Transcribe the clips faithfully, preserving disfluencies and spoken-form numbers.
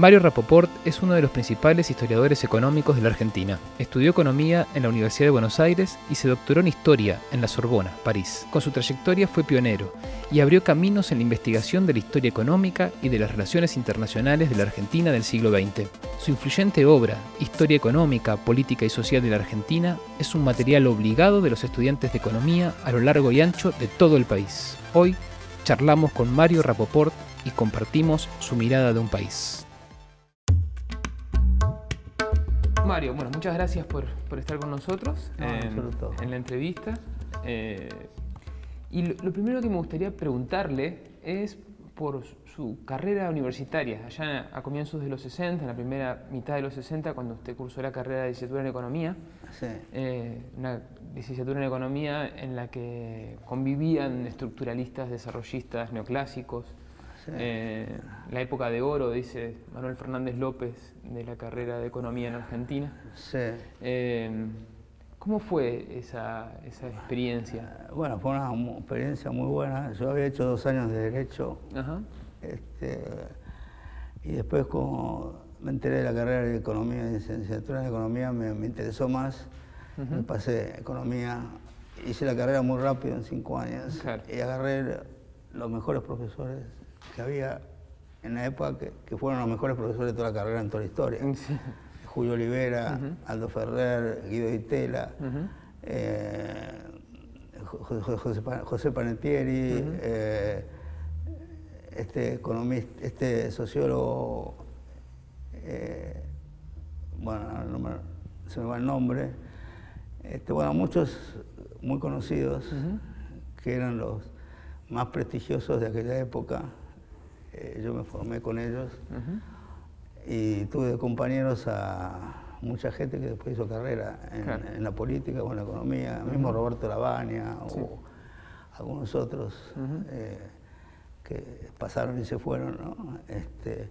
Mario Rapoport es uno de los principales historiadores económicos de la Argentina. Estudió economía en la Universidad de Buenos Aires y se doctoró en historia en la Sorbona, París. Con su trayectoria fue pionero y abrió caminos en la investigación de la historia económica y de las relaciones internacionales de la Argentina del siglo veinte. Su influyente obra, Historia económica, política y social de la Argentina, es un material obligado de los estudiantes de economía a lo largo y ancho de todo el país. Hoy charlamos con Mario Rapoport y compartimos su mirada de un país. Mario, bueno, muchas gracias por, por estar con nosotros no, en, en la entrevista. Eh, y lo, lo primero que me gustaría preguntarle es por su carrera universitaria. Allá a comienzos de los sesenta, en la primera mitad de los sesenta, cuando usted cursó la carrera de licenciatura en Economía, sí. eh, una licenciatura en Economía en la que convivían estructuralistas, desarrollistas, neoclásicos. Eh, la época de oro, dice Manuel Fernández López, de la carrera de Economía en Argentina. Sí. Eh, ¿Cómo fue esa, esa experiencia? Bueno, fue una experiencia muy buena. Yo había hecho dos años de Derecho. Ajá. Este, y después, como me enteré de la carrera de Economía, de licenciatura en Economía, me, me interesó más. Uh-huh. Me pasé Economía, hice la carrera muy rápido, en cinco años. Claro. Y agarré los mejores profesores que había en la época, que, que fueron los mejores profesores de toda la carrera en toda la historia. Sí. Julio Olivera, uh-huh. Aldo Ferrer, Guido Itela, uh-huh. eh, José, José Panettieri, uh-huh. eh, este economista, este sociólogo, eh, bueno, no me, se me va el nombre, este, bueno, muchos muy conocidos, uh-huh. que eran los más prestigiosos de aquella época. Eh, yo me formé con ellos, uh-huh. y tuve de compañeros a mucha gente que después hizo carrera en, claro. en la política o en la economía, uh-huh. mismo Roberto Lavagna, sí. o algunos otros, uh-huh. eh, que pasaron y se fueron, ¿no? Este,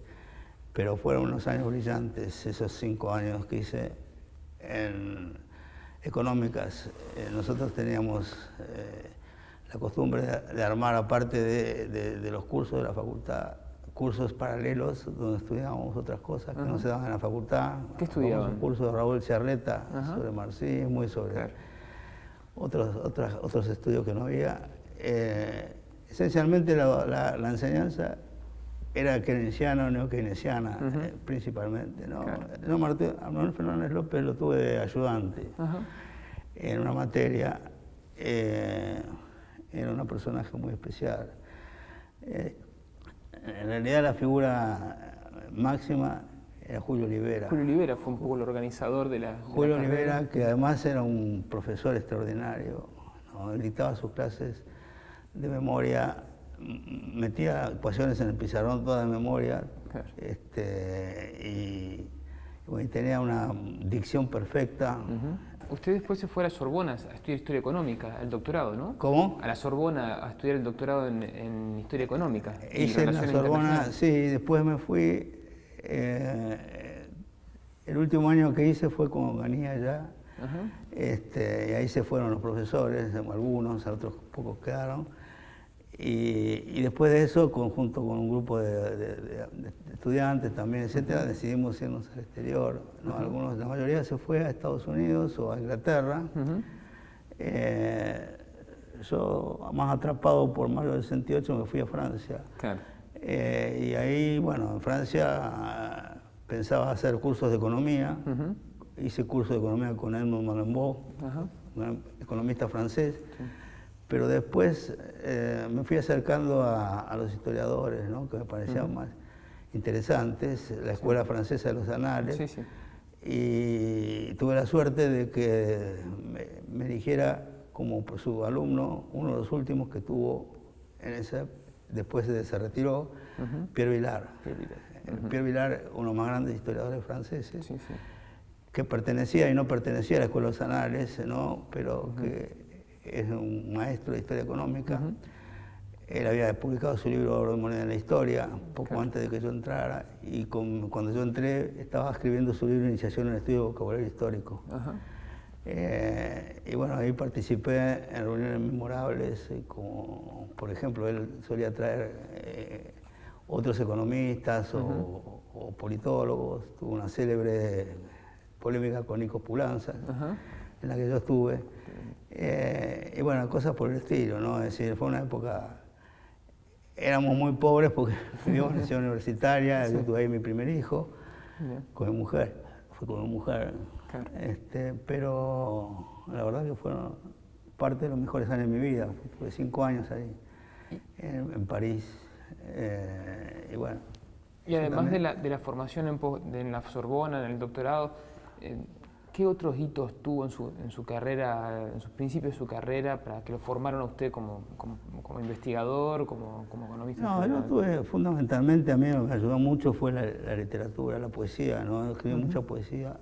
pero fueron unos años brillantes, esos cinco años que hice en económicas. Eh, nosotros teníamos Eh, la costumbre de armar, aparte de, de, de los cursos de la facultad, cursos paralelos donde estudiábamos otras cosas que uh-huh. no se daban en la facultad. ¿Qué estudiaban? Un curso de Raúl Charletta, uh-huh. sobre marxismo y sobre claro. otros, otros, otros estudios que no había. Eh, esencialmente la, la, la enseñanza era keynesiana o neo-keynesiana, uh-huh. eh, principalmente, ¿no? Claro. No, Martín, Manuel Fernández López lo tuve de ayudante uh-huh. en una materia. Eh, Era un personaje muy especial. Eh, en realidad la figura máxima era Julio Olivera. Julio Olivera fue un poco el organizador de la Julio de la Olivera, que además era un profesor extraordinario, ¿no? Dictaba sus clases de memoria, metía ecuaciones en el pizarrón toda de memoria, claro. este, y, y tenía una dicción perfecta. Uh-huh. Usted después se fue a la Sorbona a estudiar Historia Económica, al doctorado, ¿no? ¿Cómo? A la Sorbona a estudiar el doctorado en, en Historia Económica. Hice en la Sorbona, sí, después me fui. Eh, el último año que hice fue con Oganía ya. Uh-huh. Este, y ahí se fueron los profesores, algunos, otros pocos quedaron. Y, y después de eso, con, junto con un grupo de, de, de, de estudiantes también, etcétera, uh-huh. decidimos irnos al exterior, ¿no? Uh-huh. Algunos, la mayoría se fue a Estados Unidos o a Inglaterra. Uh-huh. eh, yo, más atrapado por mayo del sesenta y ocho, me fui a Francia. Claro. Eh, y ahí, bueno, en Francia pensaba hacer cursos de economía. Uh-huh. Hice cursos de economía con Edmund Malenbo, uh-huh. un economista francés. Sí. Pero después eh, me fui acercando a, a los historiadores, ¿no? Que me parecían uh-huh. más interesantes, la Escuela sí. Francesa de los Anales, sí, sí. y tuve la suerte de que me, me eligiera como su alumno, uno de los últimos que tuvo, en ese, después de se retiró, uh-huh. Pierre Vilar. Pierre Vilar. Uh-huh. Pierre Vilar, uno de los más grandes historiadores franceses, sí, sí. que pertenecía y no pertenecía a la Escuela de los Anales, ¿no? Pero uh-huh. que es un maestro de Historia Económica. Uh-huh. Él había publicado su libro Oro de Moneda en la Historia, poco claro. antes de que yo entrara, y con, cuando yo entré estaba escribiendo su libro Iniciación en el Estudio de Vocabulario Histórico. Uh-huh. eh, y bueno, ahí participé en reuniones memorables, como por ejemplo él solía traer eh, otros economistas, uh-huh. o, o politólogos, tuvo una célebre polémica con Nicos Poulantzas, uh-huh. en la que yo estuve, eh, y bueno, cosas por el estilo, ¿no? Es decir, fue una época, éramos muy pobres porque vivimos en la ciudad universitaria, sí. yo tuve ahí mi primer hijo, yeah. con mi mujer, fue con mi mujer, claro. este, pero la verdad que fueron parte de los mejores años de mi vida, tuve cinco años ahí, en, en París, eh, y bueno. Y además de la, de la formación en, po, de, en la Sorbona, en el doctorado, eh, ¿qué otros hitos tuvo en su, en su carrera, en sus principios de su carrera, para que lo formaron a usted como, como, como investigador, como, como economista? No, yo tuve, fundamentalmente, a mí lo que me ayudó mucho fue la, la literatura, la poesía, ¿no? Escribí uh-huh. mucha poesía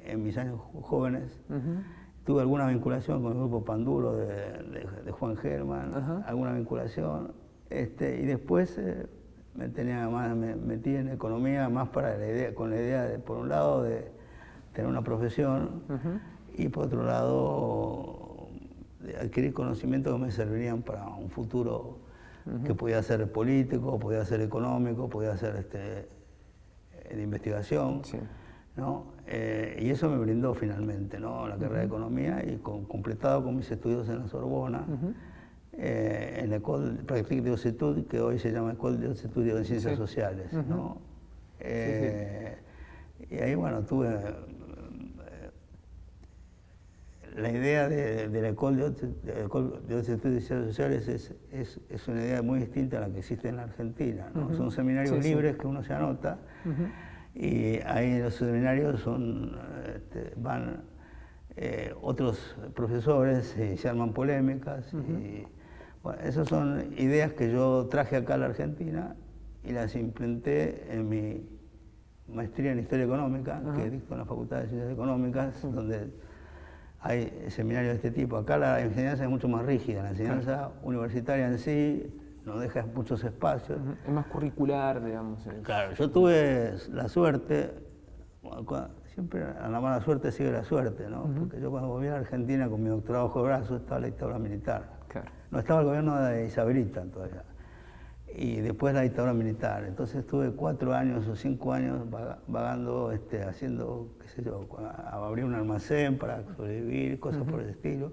en mis años jóvenes. Uh-huh. Tuve alguna vinculación con el grupo Pan Duro de, de, de Juan Germán, uh-huh. alguna vinculación, este, y después... Eh, Me, tenía más, me metí en economía más para la idea, con la idea, de, por un lado, de tener una profesión uh-huh. y, por otro lado, de adquirir conocimientos que me servirían para un futuro uh-huh. que podía ser político, podía ser económico, podía ser este, de investigación. Sí. ¿No? Eh, y eso me brindó finalmente, ¿no? la carrera uh-huh. de economía y con, completado con mis estudios en la Sorbona. Uh-huh. Eh, en la École Pratique des Études, que hoy se llama École des Études de Ciencias sí. Sociales. Uh-huh. ¿no? eh, sí, sí. Y ahí, bueno, tuve eh, la idea de, de la École des Études de Ciencias Sociales es, es, es una idea muy distinta a la que existe en la Argentina. ¿No? Uh-huh. Son seminarios sí, libres sí. que uno se anota, uh-huh. y ahí los seminarios son, este, van eh, otros profesores y se arman polémicas. Uh-huh. y, bueno, esas son ideas que yo traje acá a la Argentina y las implementé en mi maestría en Historia económica, uh-huh. que dicto en la Facultad de Ciencias Económicas, uh-huh. donde hay seminarios de este tipo. Acá la enseñanza es mucho más rígida, la enseñanza uh-huh. universitaria en sí no deja muchos espacios. Uh-huh. Es más curricular, digamos. Es. Claro, yo tuve la suerte, bueno, siempre a la mala suerte sigue la suerte, ¿no? Uh-huh. Porque yo cuando volví a la Argentina con mi doctorado bajo el brazo estaba la dictadura militar. Claro. No estaba el gobierno de Isabelita todavía, y después la dictadura militar. Entonces estuve cuatro años o cinco años vagando, este, haciendo, qué sé yo, abrir un almacén para sobrevivir, cosas uh-huh. por el estilo.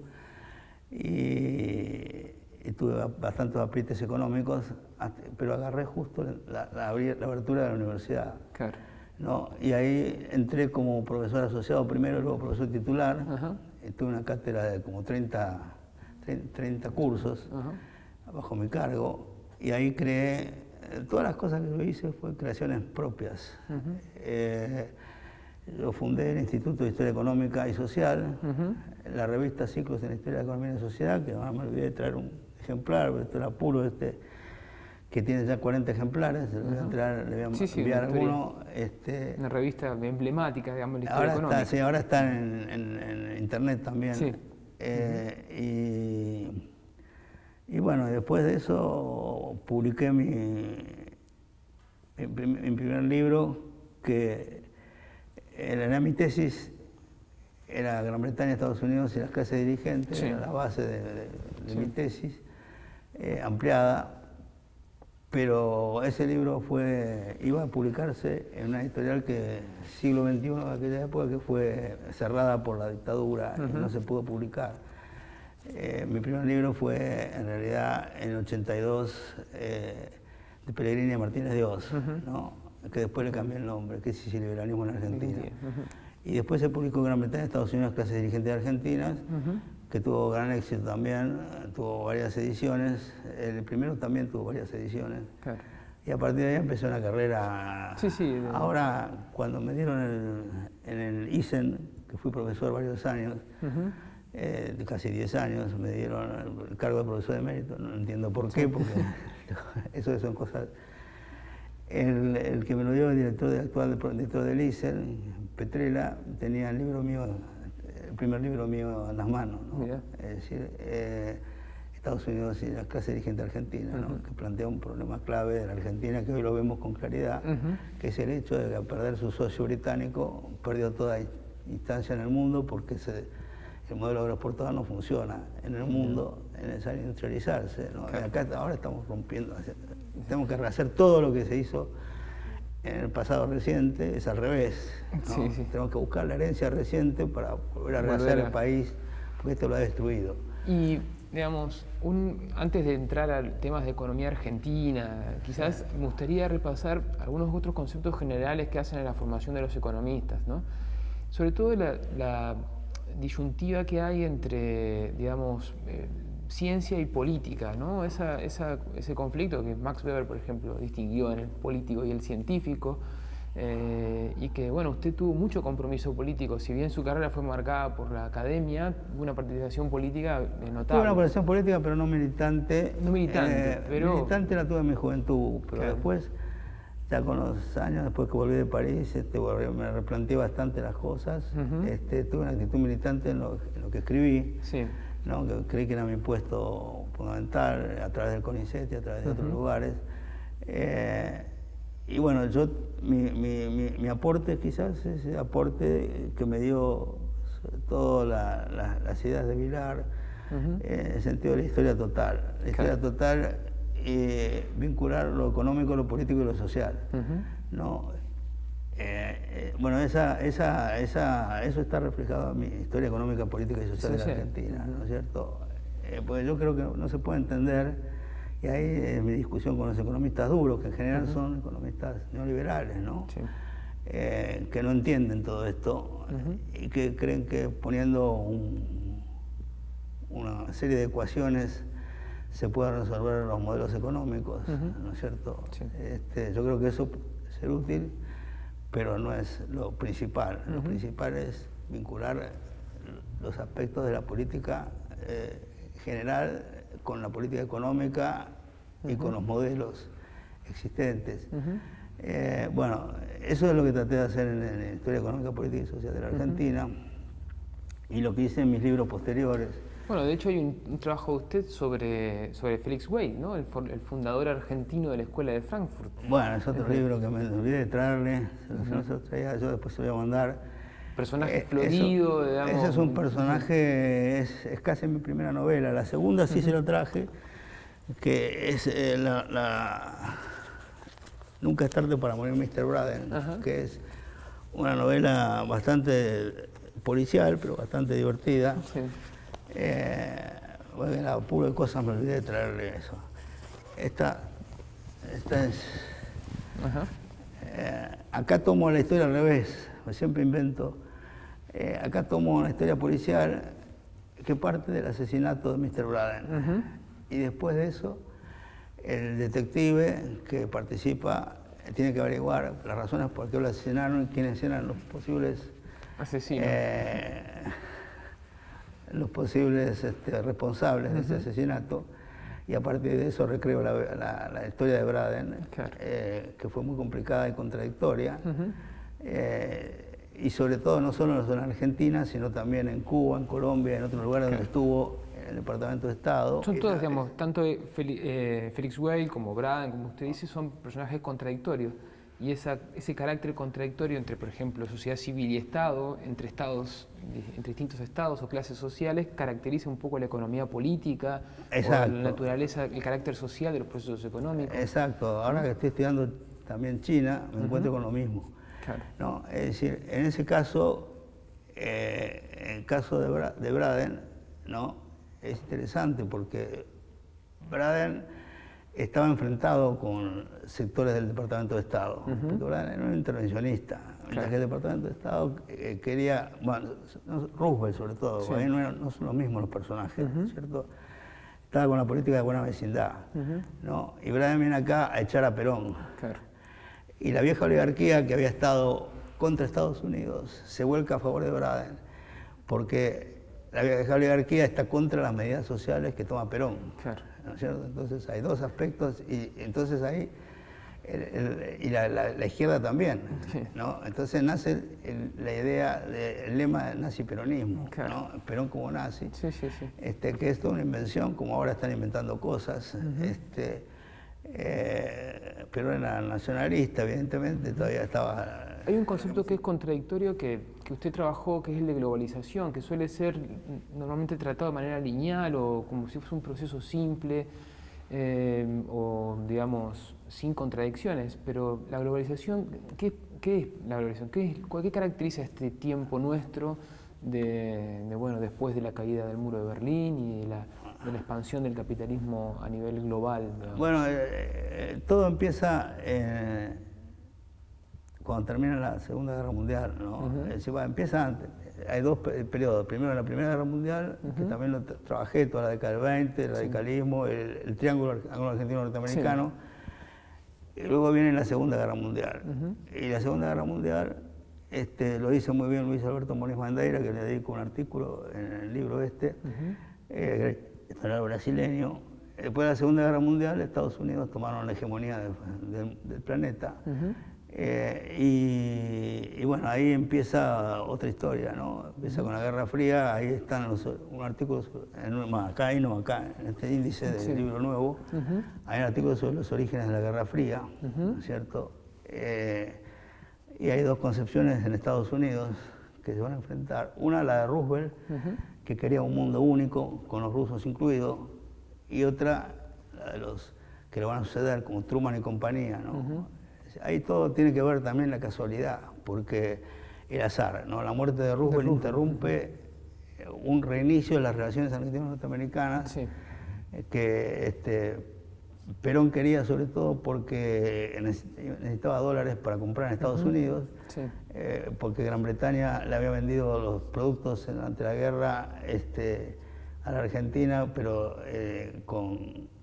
Y, y tuve bastantes aprietes económicos, pero agarré justo la, la, la abertura de la universidad. Claro. ¿No? Y ahí entré como profesor asociado primero, luego profesor titular. Uh-huh. Y tuve una cátedra de como treinta... treinta cursos uh-huh. bajo mi cargo, y ahí creé, todas las cosas que yo hice fue creaciones propias. Uh-huh. eh, yo fundé el Instituto de Historia Económica y Social, uh-huh. la revista Ciclos en Historia, Economía y Sociedad, que ahora me olvidé de traer un ejemplar, pero esto era puro, este, que tiene ya cuarenta ejemplares, uh-huh. le voy a, entrar, le voy a sí, sí, enviar alguno. Este, una revista emblemática, digamos, de la historia ahora económica. Está, sí, ahora está en, en, en internet también. Sí. Eh, uh-huh. y, y bueno, después de eso publiqué mi, mi, mi primer libro, que era mi tesis, era Gran Bretaña, Estados Unidos y las clases dirigentes, sí. era la base de, de, de sí. mi tesis, eh, ampliada, pero ese libro fue, iba a publicarse en una editorial que siglo veintiuno de aquella época, que fue cerrada por la dictadura uh-huh. y no se pudo publicar. Eh, mi primer libro fue en realidad en el ochenta y dos eh, de Pellegrini y Martínez de Oz, uh-huh. ¿no? que después le cambié el nombre, que es Liberalismo en Argentina. Uh-huh. Y después se publicó en Gran Bretaña, Estados Unidos, Clases Dirigentes Argentinas, uh-huh. que tuvo gran éxito también, tuvo varias ediciones, el primero también tuvo varias ediciones, claro. y a partir de ahí empezó una carrera. Sí, sí, de... Ahora, cuando me dieron el, en el ISEN, que fui profesor varios años, uh-huh. eh, casi diez años, me dieron el cargo de profesor de mérito, no entiendo por qué, porque eso son cosas... El, el que me lo dio, el director de, actual director del ISEN, Petrella, tenía el libro mío, el primer libro mío en las manos, ¿no? Es decir, eh, Estados Unidos y la clase dirigente argentina, ¿no? uh-huh. que plantea un problema clave de la Argentina, que hoy lo vemos con claridad, uh-huh. que es el hecho de que al perder su socio británico, perdió toda instancia en el mundo, porque se, el modelo agroexportador no funciona en el mundo, uh-huh. es necesario industrializarse, ¿no? Claro. Acá ahora estamos rompiendo, tenemos que rehacer todo lo que se hizo en el pasado reciente es al revés, ¿no? Sí, sí. Tenemos que buscar la herencia reciente para volver a rehacer el país, porque esto lo ha destruido. Y, digamos, un, antes de entrar a temas de economía argentina, quizás me gustaría repasar algunos otros conceptos generales que hacen a la formación de los economistas, ¿no? Sobre todo la, la disyuntiva que hay entre, digamos, eh, ciencia y política, ¿no? Esa, esa, ese conflicto que Max Weber, por ejemplo, distinguió en el político y el científico, eh, y que, bueno, usted tuvo mucho compromiso político, si bien su carrera fue marcada por la academia, una participación política notable. Tuve una participación política, pero no militante. No militante, eh, pero... Militante la tuve en mi juventud, pero claro, después, ya con los años, después que volví de París, este, volví, me replanteé bastante las cosas. Uh-huh. este, tuve una actitud militante en lo, en lo que escribí. Sí. ¿No? Que creí que era mi puesto fundamental a través del CONICET y a través de otros lugares. Eh, y bueno, yo, mi, mi, mi, mi aporte quizás es el aporte que me dio todas la, la, las ideas de Vilar, uh-huh. eh, en el sentido de la historia total. La historia claro. total, eh, vincular lo económico, lo político y lo social. Uh-huh. ¿No? Eh, eh, bueno, esa, esa, esa, eso está reflejado en mi historia económica, política y social sí, de la sí. Argentina, ¿no es cierto? Eh, pues yo creo que no se puede entender, y ahí es mi discusión con los economistas duros, que en general uh-huh. son economistas neoliberales, ¿no? Sí. Eh, que no entienden todo esto uh-huh. y que creen que poniendo un, una serie de ecuaciones se pueden resolver los modelos económicos, uh-huh. ¿no es cierto? Sí. Este, yo creo que eso puede ser útil, pero no es lo principal. Uh-huh. Lo principal es vincular los aspectos de la política eh, general con la política económica uh-huh. y con los modelos existentes. Uh-huh. eh, bueno, eso es lo que traté de hacer en, en la Historia económica, política y social de la Argentina uh-huh. y lo que hice en mis libros posteriores. Bueno, de hecho hay un, un trabajo de usted sobre, sobre Félix Weil, ¿no? El, el fundador argentino de la Escuela de Frankfurt. Bueno, es otro es libro que me olvidé de traerle, uh-huh. no se lo traía, yo después se lo voy a mandar. Personaje eh, florido, eso, digamos. Ese es un personaje, es, es casi mi primera novela, la segunda sí uh-huh. se lo traje, que es eh, la, la... Nunca es tarde para morir, mister Braden, uh-huh. que es una novela bastante policial, pero bastante divertida. Sí. Eh, bueno, a puro de cosas me olvidé de traerle eso. Esta, esta es... Ajá. Eh, acá tomo la historia al revés, siempre invento. Eh, acá tomo la historia policial que parte del asesinato de mister Braden. Uh-huh. Y después de eso, el detective que participa tiene que averiguar las razones por qué lo asesinaron y quiénes eran los posibles... asesinos. Eh, los posibles este, responsables uh-huh. de ese asesinato, y a partir de eso recreo la, la, la historia de Braden, claro. eh, que fue muy complicada y contradictoria, uh-huh. eh, y sobre todo no solo en la Argentina, sino también en Cuba, en Colombia, en otros lugares claro. donde estuvo en el Departamento de Estado. Son todos, digamos, tanto Feli, eh, Félix Weil como Braden, como usted dice, son personajes contradictorios. Y esa, ese carácter contradictorio entre, por ejemplo, sociedad civil y Estado, entre, estados, entre distintos estados o clases sociales, caracteriza un poco la economía política, la naturaleza, el carácter social de los procesos económicos. Exacto. Ahora que estoy estudiando también China, me uh-huh. encuentro con lo mismo. Claro. ¿No? Es decir, en ese caso, eh, en el caso de, Bra de Braden, ¿no? Es interesante porque Braden... estaba enfrentado con sectores del Departamento de Estado, uh-huh. porque Braden era un intervencionista, claro. mientras que el Departamento de Estado eh, quería, bueno, Roosevelt sobre todo, sí. ahí no, era, no son los mismos los personajes, uh-huh. ¿cierto? Estaba con la política de buena vecindad, uh-huh. ¿no? Y Braden viene acá a echar a Perón. Claro. Y la vieja oligarquía que había estado contra Estados Unidos se vuelca a favor de Braden, porque la vieja oligarquía está contra las medidas sociales que toma Perón. Claro. ¿No es cierto? Entonces hay dos aspectos y entonces ahí el, el, y la, la, la izquierda también, ¿no? Entonces nace el, la idea del de, lema del nazi-peronismo, claro. ¿no? Perón como nazi, sí, sí, sí. Este, que es toda una invención, como ahora están inventando cosas. Uh-huh. este, eh, Perón era nacionalista, evidentemente, todavía estaba... Hay un concepto que es contradictorio que, que usted trabajó, que es el de globalización, que suele ser normalmente tratado de manera lineal o como si fuese un proceso simple. eh, o digamos sin contradicciones, pero la globalización, ¿qué, qué es la globalización? ¿Qué, es, ¿Qué caracteriza este tiempo nuestro de, de, bueno, después de la caída del muro de Berlín y de la, de la expansión del capitalismo a nivel global, digamos? Bueno, eh, todo empieza eh, cuando termina la Segunda Guerra Mundial, ¿no? Uh-huh. eh, si, bueno, empieza antes. Hay dos periodos. Primero, la Primera Guerra Mundial, uh-huh, que también lo tra trabajé, toda la década del veinte, el radicalismo, sí, el, el triángulo anglo-argentino-norteamericano. Sí. Y luego viene la Segunda Guerra Mundial. Uh-huh. Y la Segunda Guerra Mundial este, lo hizo muy bien Luis Alberto Moniz Bandeira, que le dedico un artículo en el libro este, uh-huh, eh, historiador brasileño. Después de la Segunda Guerra Mundial, Estados Unidos tomaron la hegemonía de, de, del planeta. Uh-huh. Eh, y, y bueno, ahí empieza otra historia, ¿no? Empieza con la Guerra Fría, ahí están los, un artículo, en, más acá y no acá, en este índice del, sí, libro nuevo, uh-huh, hay un artículo sobre los orígenes de la Guerra Fría, uh-huh, ¿no es cierto? Eh, y hay dos concepciones en Estados Unidos que se van a enfrentar. Una, la de Roosevelt, uh-huh, que quería un mundo único, con los rusos incluidos, y otra, la de los que lo van a suceder, como Truman y compañía, ¿no? Uh-huh. Ahí todo tiene que ver también la casualidad, porque el azar, ¿no? La muerte de Roosevelt interrumpe un reinicio de las relaciones argentinas norteamericanas, sí, que este, Perón quería sobre todo porque necesitaba dólares para comprar en Estados, uh-huh, Unidos, sí, eh, porque Gran Bretaña le había vendido los productos durante la guerra este, a la Argentina, pero eh, con...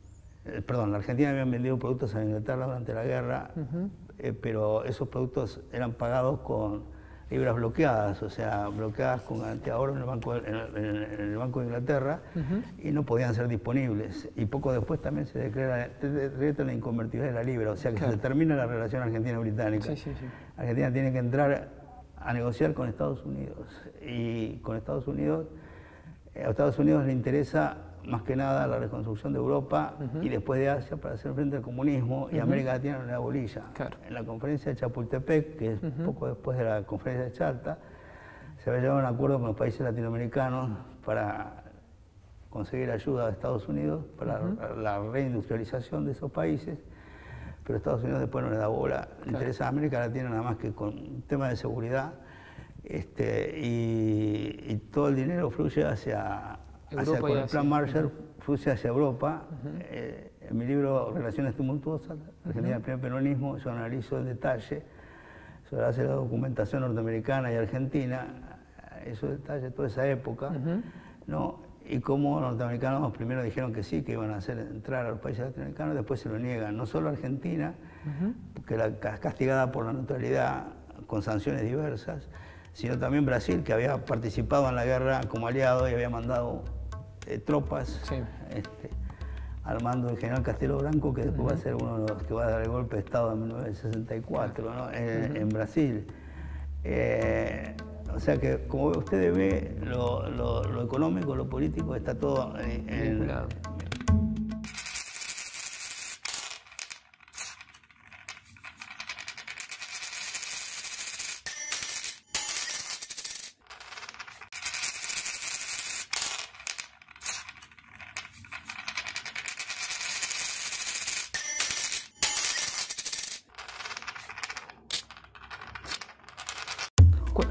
Perdón, la Argentina habían vendido productos a Inglaterra durante la guerra, uh-huh, eh, pero esos productos eran pagados con libras bloqueadas, o sea, bloqueadas con garantía de oro en el Banco, en el, en el Banco de Inglaterra, uh-huh, y no podían ser disponibles. Y poco después también se declara, se declara la inconvertibilidad de la libra, o sea que, claro, se termina la relación argentina-británica. Sí, sí, sí. Argentina tiene que entrar a negociar con Estados Unidos, y con Estados Unidos, a Estados Unidos le interesa más que nada la reconstrucción de Europa, uh-huh, y después de Asia para hacer frente al comunismo, uh-huh, y América Latina en una bolilla. Claro. En la conferencia de Chapultepec, que es, uh-huh, poco después de la conferencia de Charta, se había llegado a un acuerdo con los países latinoamericanos para conseguir ayuda de Estados Unidos para, uh-huh, la reindustrialización de esos países, pero Estados Unidos después no le da bola. Claro. Le interesa a América Latina nada más que con un tema de seguridad, este, y, y todo el dinero fluye hacia... Hacia, con el plan Marshall, uh-huh, fluye hacia Europa. Uh-huh. eh, en mi libro Relaciones Tumultuosas, Argentina, uh-huh, el primer peronismo, yo analizo en detalle sobre hace la documentación norteamericana y argentina, esos detalles, toda esa época, uh-huh, ¿no? Y cómo los norteamericanos primero dijeron que sí, que iban a hacer entrar a los países latinoamericanos, después se lo niegan, no solo Argentina, uh-huh, que era castigada por la neutralidad con sanciones diversas, sino también Brasil, que había participado en la guerra como aliado y había mandado Eh, tropas, sí, este, al mando del general Castelo Branco, que después, uh-huh, va a ser uno de los que va a dar el golpe de Estado en mil novecientos sesenta y cuatro, ¿no? En, uh-huh, en Brasil. Eh, o sea que, como usted ve, lo, lo, lo económico, lo político, está todo en... en claro.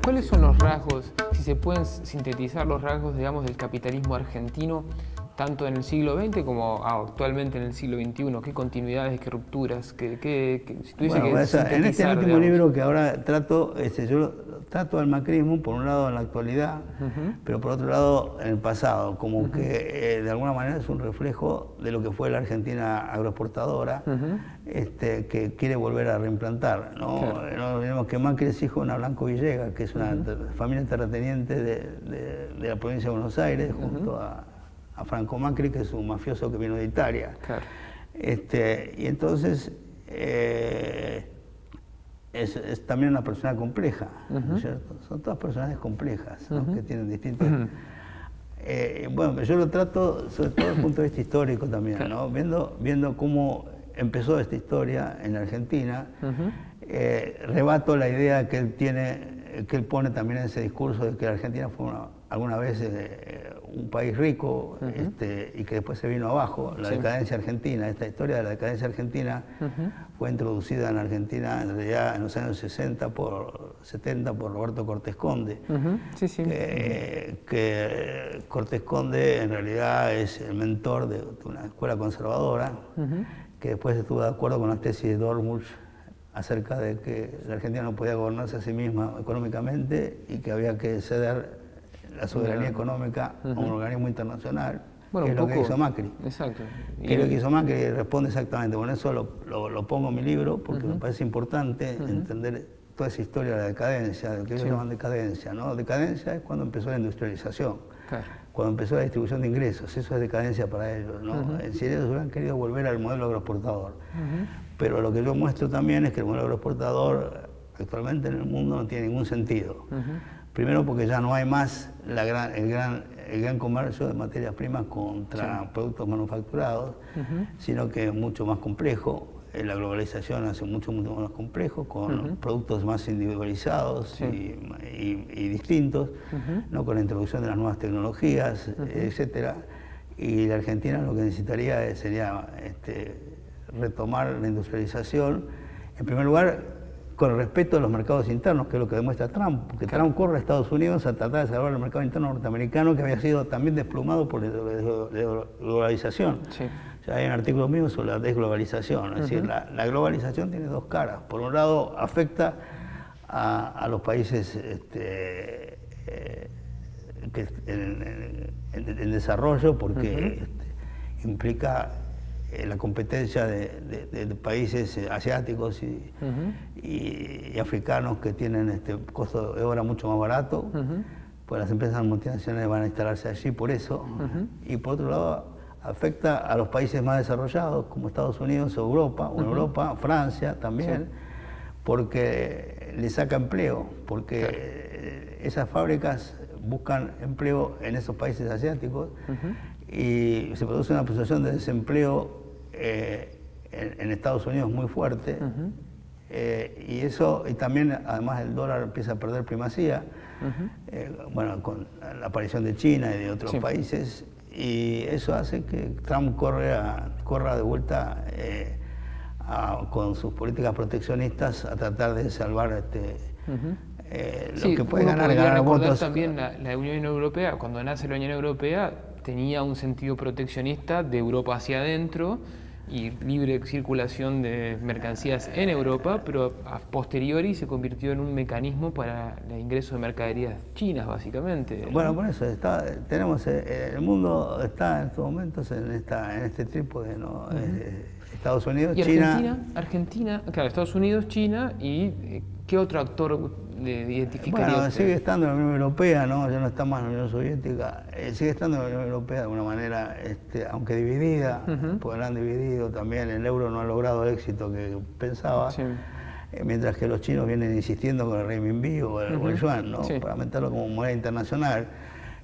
¿Cuáles son los rasgos, si se pueden sintetizar los rasgos, digamos, del capitalismo argentino, tanto en el siglo veinte como ah, actualmente en el siglo veintiuno? ¿Qué continuidades, qué rupturas? Qué, qué, qué, si tuviese bueno, que sintetizar, en este último digamos. libro que ahora trato, este, yo trato al macrismo, por un lado en la actualidad, uh-huh, pero por otro lado en el pasado, como, uh-huh, que eh, de alguna manera es un reflejo de lo que fue la Argentina agroexportadora, uh-huh, este, que quiere volver a reimplantar, ¿no? Claro. No olvidemos que Macri es hijo de una Blanco Villegas, que es una, uh-huh, familia terrateniente de, de, de la provincia de Buenos Aires, uh-huh, junto a a Franco Macri, que es un mafioso que vino de Italia. Claro. Este, y entonces eh, es, es también una persona compleja, uh-huh, ¿no es cierto? Son todas personas complejas, ¿no? Uh-huh. Que tienen distintos... Uh-huh. eh, bueno, yo lo trato sobre todo desde el punto de vista histórico también, claro, ¿no? Viendo, viendo cómo empezó esta historia en la Argentina, uh-huh, eh, rebato la idea que él tiene, que él pone también en ese discurso de que la Argentina fue una, alguna vez... Eh, un país rico, uh-huh. este, y que después se vino abajo, la sí. decadencia argentina, esta historia de la decadencia argentina uh-huh. fue introducida en Argentina en realidad en los años sesenta por setenta por Roberto Cortés Conde, uh-huh. sí, sí. Que, que Cortés Conde en realidad es el mentor de, de una escuela conservadora, uh-huh. que después estuvo de acuerdo con la tesis de Dornbusch acerca de que la Argentina no podía gobernarse a sí misma económicamente y que había que ceder la soberanía Bien. económica uh-huh. a un organismo internacional, bueno, que es lo poco... que hizo Macri. Exacto. Y... que es lo que hizo Macri, responde exactamente. Bueno, eso lo, lo, lo pongo en mi libro porque uh-huh. me parece importante uh-huh. entender toda esa historia de la decadencia, de lo que ellos sí. llaman decadencia, ¿no? Decadencia es cuando empezó la industrialización, claro. cuando empezó la distribución de ingresos, eso es decadencia para ellos, ¿no? Uh-huh. En serio, ellos hubieran querido volver al modelo agroexportador. Uh-huh. Pero lo que yo muestro también es que el modelo agroexportador actualmente en el mundo no tiene ningún sentido. Uh-huh. Primero porque ya no hay más la gran, el, gran, el gran comercio de materias primas contra sí. productos manufacturados, uh-huh. sino que es mucho más complejo, la globalización hace mucho, mucho más complejo, con uh-huh. productos más individualizados sí. y, y, y distintos, uh-huh. ¿no? Con la introducción de las nuevas tecnologías, uh-huh. etcétera. Y la Argentina lo que necesitaría sería este, retomar la industrialización, en primer lugar, con respeto a los mercados internos, que es lo que demuestra Trump, porque claro. Trump corre a Estados Unidos a tratar de salvar el mercado interno norteamericano, que había sido también desplumado por la globalización. Sí. O sea, hay un artículo mío sobre la desglobalización, es uh-huh. decir, la, la globalización tiene dos caras. Por un lado, afecta a, a los países este, eh, que en, en, en desarrollo, porque uh-huh. este, implica la competencia de, de, de países asiáticos y, uh-huh. y, y africanos que tienen este costo de obra mucho más barato, uh-huh. pues las empresas multinacionales van a instalarse allí por eso. Uh-huh. Y por otro lado, afecta a los países más desarrollados, como Estados Unidos o Europa, o uh-huh. Europa, Francia también, sí. porque le saca empleo, porque claro. esas fábricas buscan empleo en esos países asiáticos, uh-huh. y se produce una situación de desempleo eh, en, en Estados Unidos muy fuerte, uh-huh. eh, y eso, y también además el dólar empieza a perder primacía, uh-huh. eh, bueno, con la aparición de China y de otros sí. países, y eso hace que Trump corre a, corra de vuelta eh, a, con sus políticas proteccionistas a tratar de salvar este, uh-huh. eh, lo sí, que puede ganar, ganar votos. También la, la Unión Europea, cuando nace la Unión Europea, tenía un sentido proteccionista de Europa hacia adentro y libre circulación de mercancías en Europa, pero a posteriori se convirtió en un mecanismo para el ingreso de mercaderías chinas, básicamente. Bueno, por eso está, tenemos el mundo está en estos momentos en, esta, en este trípode, ¿no? Uh-huh. Estados Unidos, ¿Y China... Argentina, Argentina, claro, Estados Unidos, China y ¿qué otro actor... Bueno, este? sigue estando en la Unión Europea, ¿no? Ya no está más en la Unión Soviética, eh, sigue estando en la Unión Europea de alguna manera, este, aunque dividida, uh-huh. porque la han dividido también, el euro no ha logrado el éxito que pensaba, sí. eh, mientras que los chinos vienen insistiendo con el renminbi o el uh-huh. yuan, ¿no? Sí. Para aumentarlo como moneda internacional.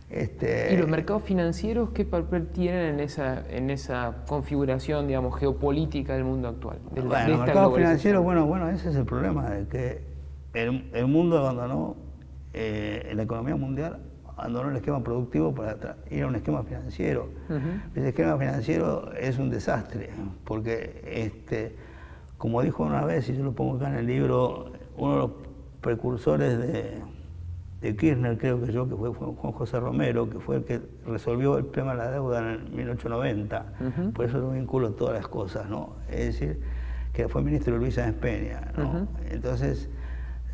Este, ¿Y los mercados financieros qué papel tienen en esa, en esa configuración, digamos, geopolítica del mundo actual? De, bueno, de los mercados financieros, bueno, bueno, ese es el problema, de que El, el mundo abandonó, eh, la economía mundial abandonó el esquema productivo para ir a un esquema financiero. Uh-huh. Ese esquema financiero es un desastre, porque, este, como dijo una vez, y yo lo pongo acá en el libro, uno de los precursores de, de Kirchner, creo que yo, que fue, fue Juan José Romero, que fue el que resolvió el problema de la deuda en el mil ochocientos noventa, uh-huh. por eso lo vinculo a todas las cosas, ¿no? Es decir, que fue ministro de Luis Sáenz Peña, ¿no? Uh-huh. Entonces,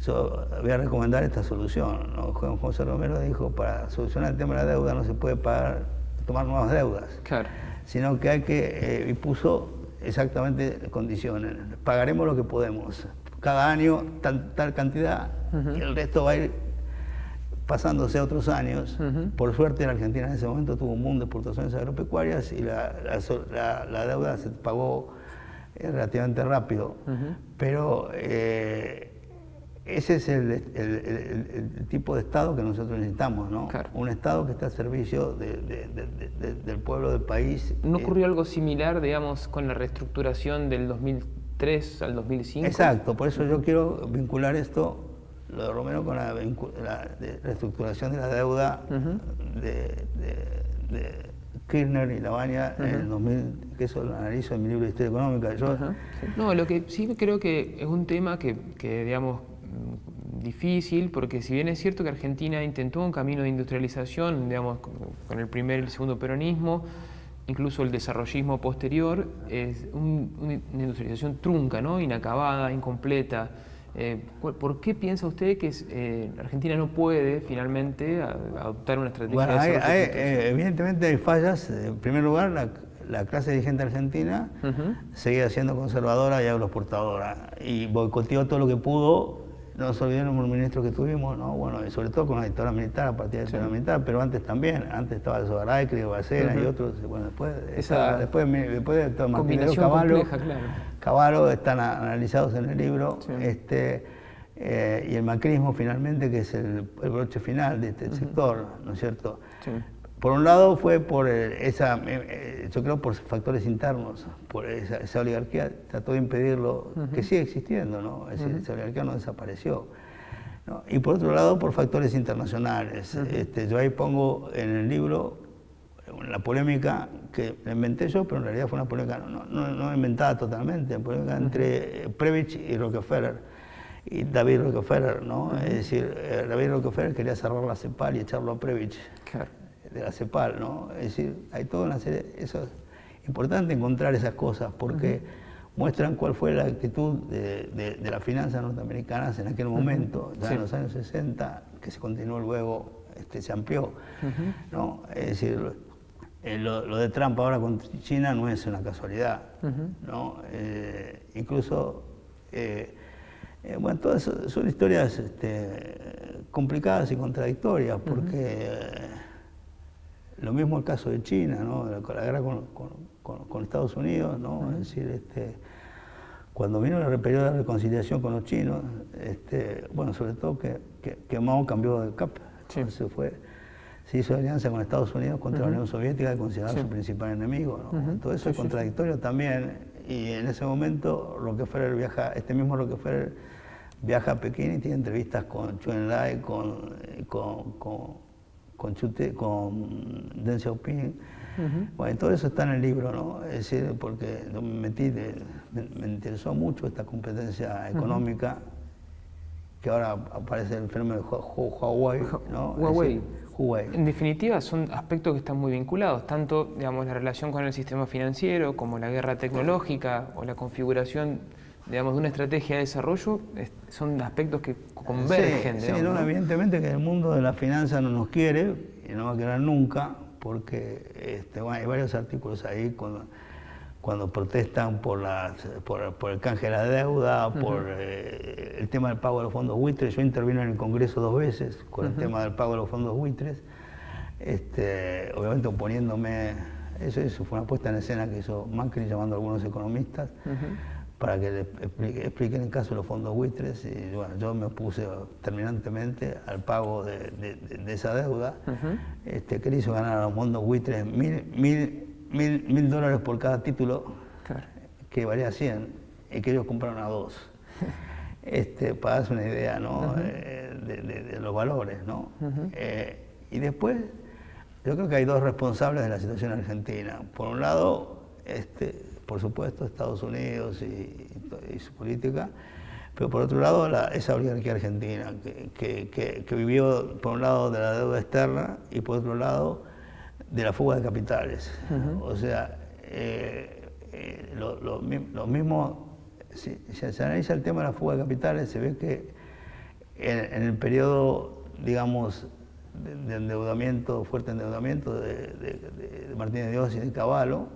yo voy a recomendar esta solución, ¿no? Juan José Romero dijo, para solucionar el tema de la deuda no se puede pagar, tomar nuevas deudas, claro. sino que hay que, eh, y puso exactamente condiciones, pagaremos lo que podemos, cada año tal, tal cantidad, uh-huh. y el resto va a ir pasándose a otros años. Uh-huh. Por suerte la Argentina en ese momento tuvo un boom de exportaciones agropecuarias y la, la, la, la deuda se pagó eh, relativamente rápido, uh-huh. pero... Eh, Ese es el, el, el, el tipo de Estado que nosotros necesitamos, ¿no? Claro. Un Estado que está al servicio de, de, de, de, del pueblo, del país. ¿No ocurrió eh, algo similar, digamos, con la reestructuración del dos mil tres al dos mil cinco? Exacto, por eso yo quiero vincular esto lo de Romero con la, la de reestructuración de la deuda uh-huh. de, de, de Kirchner y Lavagna uh-huh. en el dos mil, que eso lo analizo en mi libro de Historia Económica. Yo, uh-huh. sí. No, lo que sí creo que es un tema que, que digamos, difícil, porque si bien es cierto que Argentina intentó un camino de industrialización, digamos, con el primer y el segundo peronismo, incluso el desarrollismo posterior, es un, una industrialización trunca, ¿no? Inacabada, incompleta. Eh, ¿Por qué piensa usted que eh, Argentina no puede finalmente a, adoptar una estrategia? Bueno, hay, hay, eh, evidentemente hay fallas. En primer lugar, la, la clase dirigente argentina uh-huh. seguía siendo conservadora y agroexportadora y boicoteó todo lo que pudo. No se olvidaron los ministros que tuvimos, ¿no? Bueno, y sobre todo con la dictadura militar, a partir de la dictadura sí. militar, pero antes también, antes estaba Sobaray, Balseras uh -huh. y otros, bueno, después, esa después, después de todo Martínez Cavallo, compleja, claro. Cavallo están analizados en el libro, sí. este, eh, y el macrismo finalmente, que es el, el broche final de este uh -huh. sector, ¿no es cierto? Sí. Por un lado fue por esa, yo creo por factores internos, por esa, esa oligarquía trató de impedirlo, uh-huh. que sigue existiendo, ¿no? Es decir, uh-huh. esa oligarquía no desapareció, ¿no? Y por otro lado por factores internacionales. Uh-huh. este, yo ahí pongo en el libro la polémica que la inventé yo, pero en realidad fue una polémica no, no, no inventada totalmente, una polémica uh-huh. entre Prebisch y Rockefeller. Y David Rockefeller, ¿no? Uh-huh. Es decir, David Rockefeller quería cerrar la CEPAL y echarlo a Prebisch. Claro. De la CEPAL, ¿no? Es decir, hay toda una serie... Eso es importante encontrar esas cosas porque uh-huh. muestran cuál fue la actitud de, de, de las finanzas norteamericanas en aquel momento, uh-huh. ya sí. en los años sesenta, que se continuó luego, este, se amplió, uh-huh. ¿no? Es decir, lo, lo de Trump ahora con China no es una casualidad, uh-huh. ¿no? Eh, incluso... Eh, Eh, bueno, todas son historias este, complicadas y contradictorias, porque uh-huh. eh, lo mismo el caso de China, ¿no? La, la guerra con, con, con Estados Unidos, ¿no? Uh-huh. Es decir, este, cuando vino el periodo de reconciliación con los chinos, este, bueno, sobre todo que, que, que Mao cambió de cap, sí. entonces fue, se hizo alianza con Estados Unidos contra uh-huh. la Unión Soviética, que consideraba sí. su principal enemigo, ¿no? Uh-huh. Todo eso sí, es contradictorio sí. también. Y en ese momento Rockefeller viaja, este mismo Rockefeller viaja a Pekín y tiene entrevistas con Chu Enlai, con, con, con, con, Chute, con Deng Xiaoping. Uh-huh. Bueno, todo eso está en el libro, ¿no? Es decir, porque me, metí de, me, me interesó mucho esta competencia económica, uh-huh. que ahora aparece el fenómeno de Huawei, ¿no? Huawei. Huawei. En definitiva, son aspectos que están muy vinculados, tanto digamos, la relación con el sistema financiero, como la guerra tecnológica o la configuración digamos, de una estrategia de desarrollo, es, son aspectos que convergen. Sí, digamos, sí, no, ¿no? Evidentemente que el mundo de la finanza no nos quiere y no va a querer nunca, porque este, bueno, hay varios artículos ahí cuando, cuando protestan por, las, por, por el canje de la deuda, uh-huh. por eh, el tema del pago de los fondos buitres. Yo intervino en el Congreso dos veces con uh-huh. el tema del pago de los fondos buitres, este, obviamente oponiéndome, eso, eso fue una puesta en escena que hizo Macri llamando a algunos economistas uh-huh. para que le explique, expliquen el caso de los fondos buitres y bueno, yo me opuse terminantemente al pago de, de, de, de esa deuda, uh-huh. este, que le hizo ganar a los fondos buitres mil, mil Mil, mil dólares por cada título, claro. que valía cien, y que ellos compraron a dos. Este, para darse una idea, ¿no? Uh-huh. eh, de, de, de los valores, ¿no? Uh-huh. eh, y después, yo creo que hay dos responsables de la situación argentina. Por un lado, este, por supuesto, Estados Unidos y, y, y su política, pero por otro lado, la, esa oligarquía argentina, que, que, que, que vivió, por un lado, de la deuda externa, y por otro lado, de la fuga de capitales, uh-huh. o sea, eh, eh, lo, lo, lo mismo, si, si se analiza el tema de la fuga de capitales, se ve que en, en el periodo, digamos, de, de endeudamiento, fuerte endeudamiento de, de, de Martínez de Hoz y de Cavallo,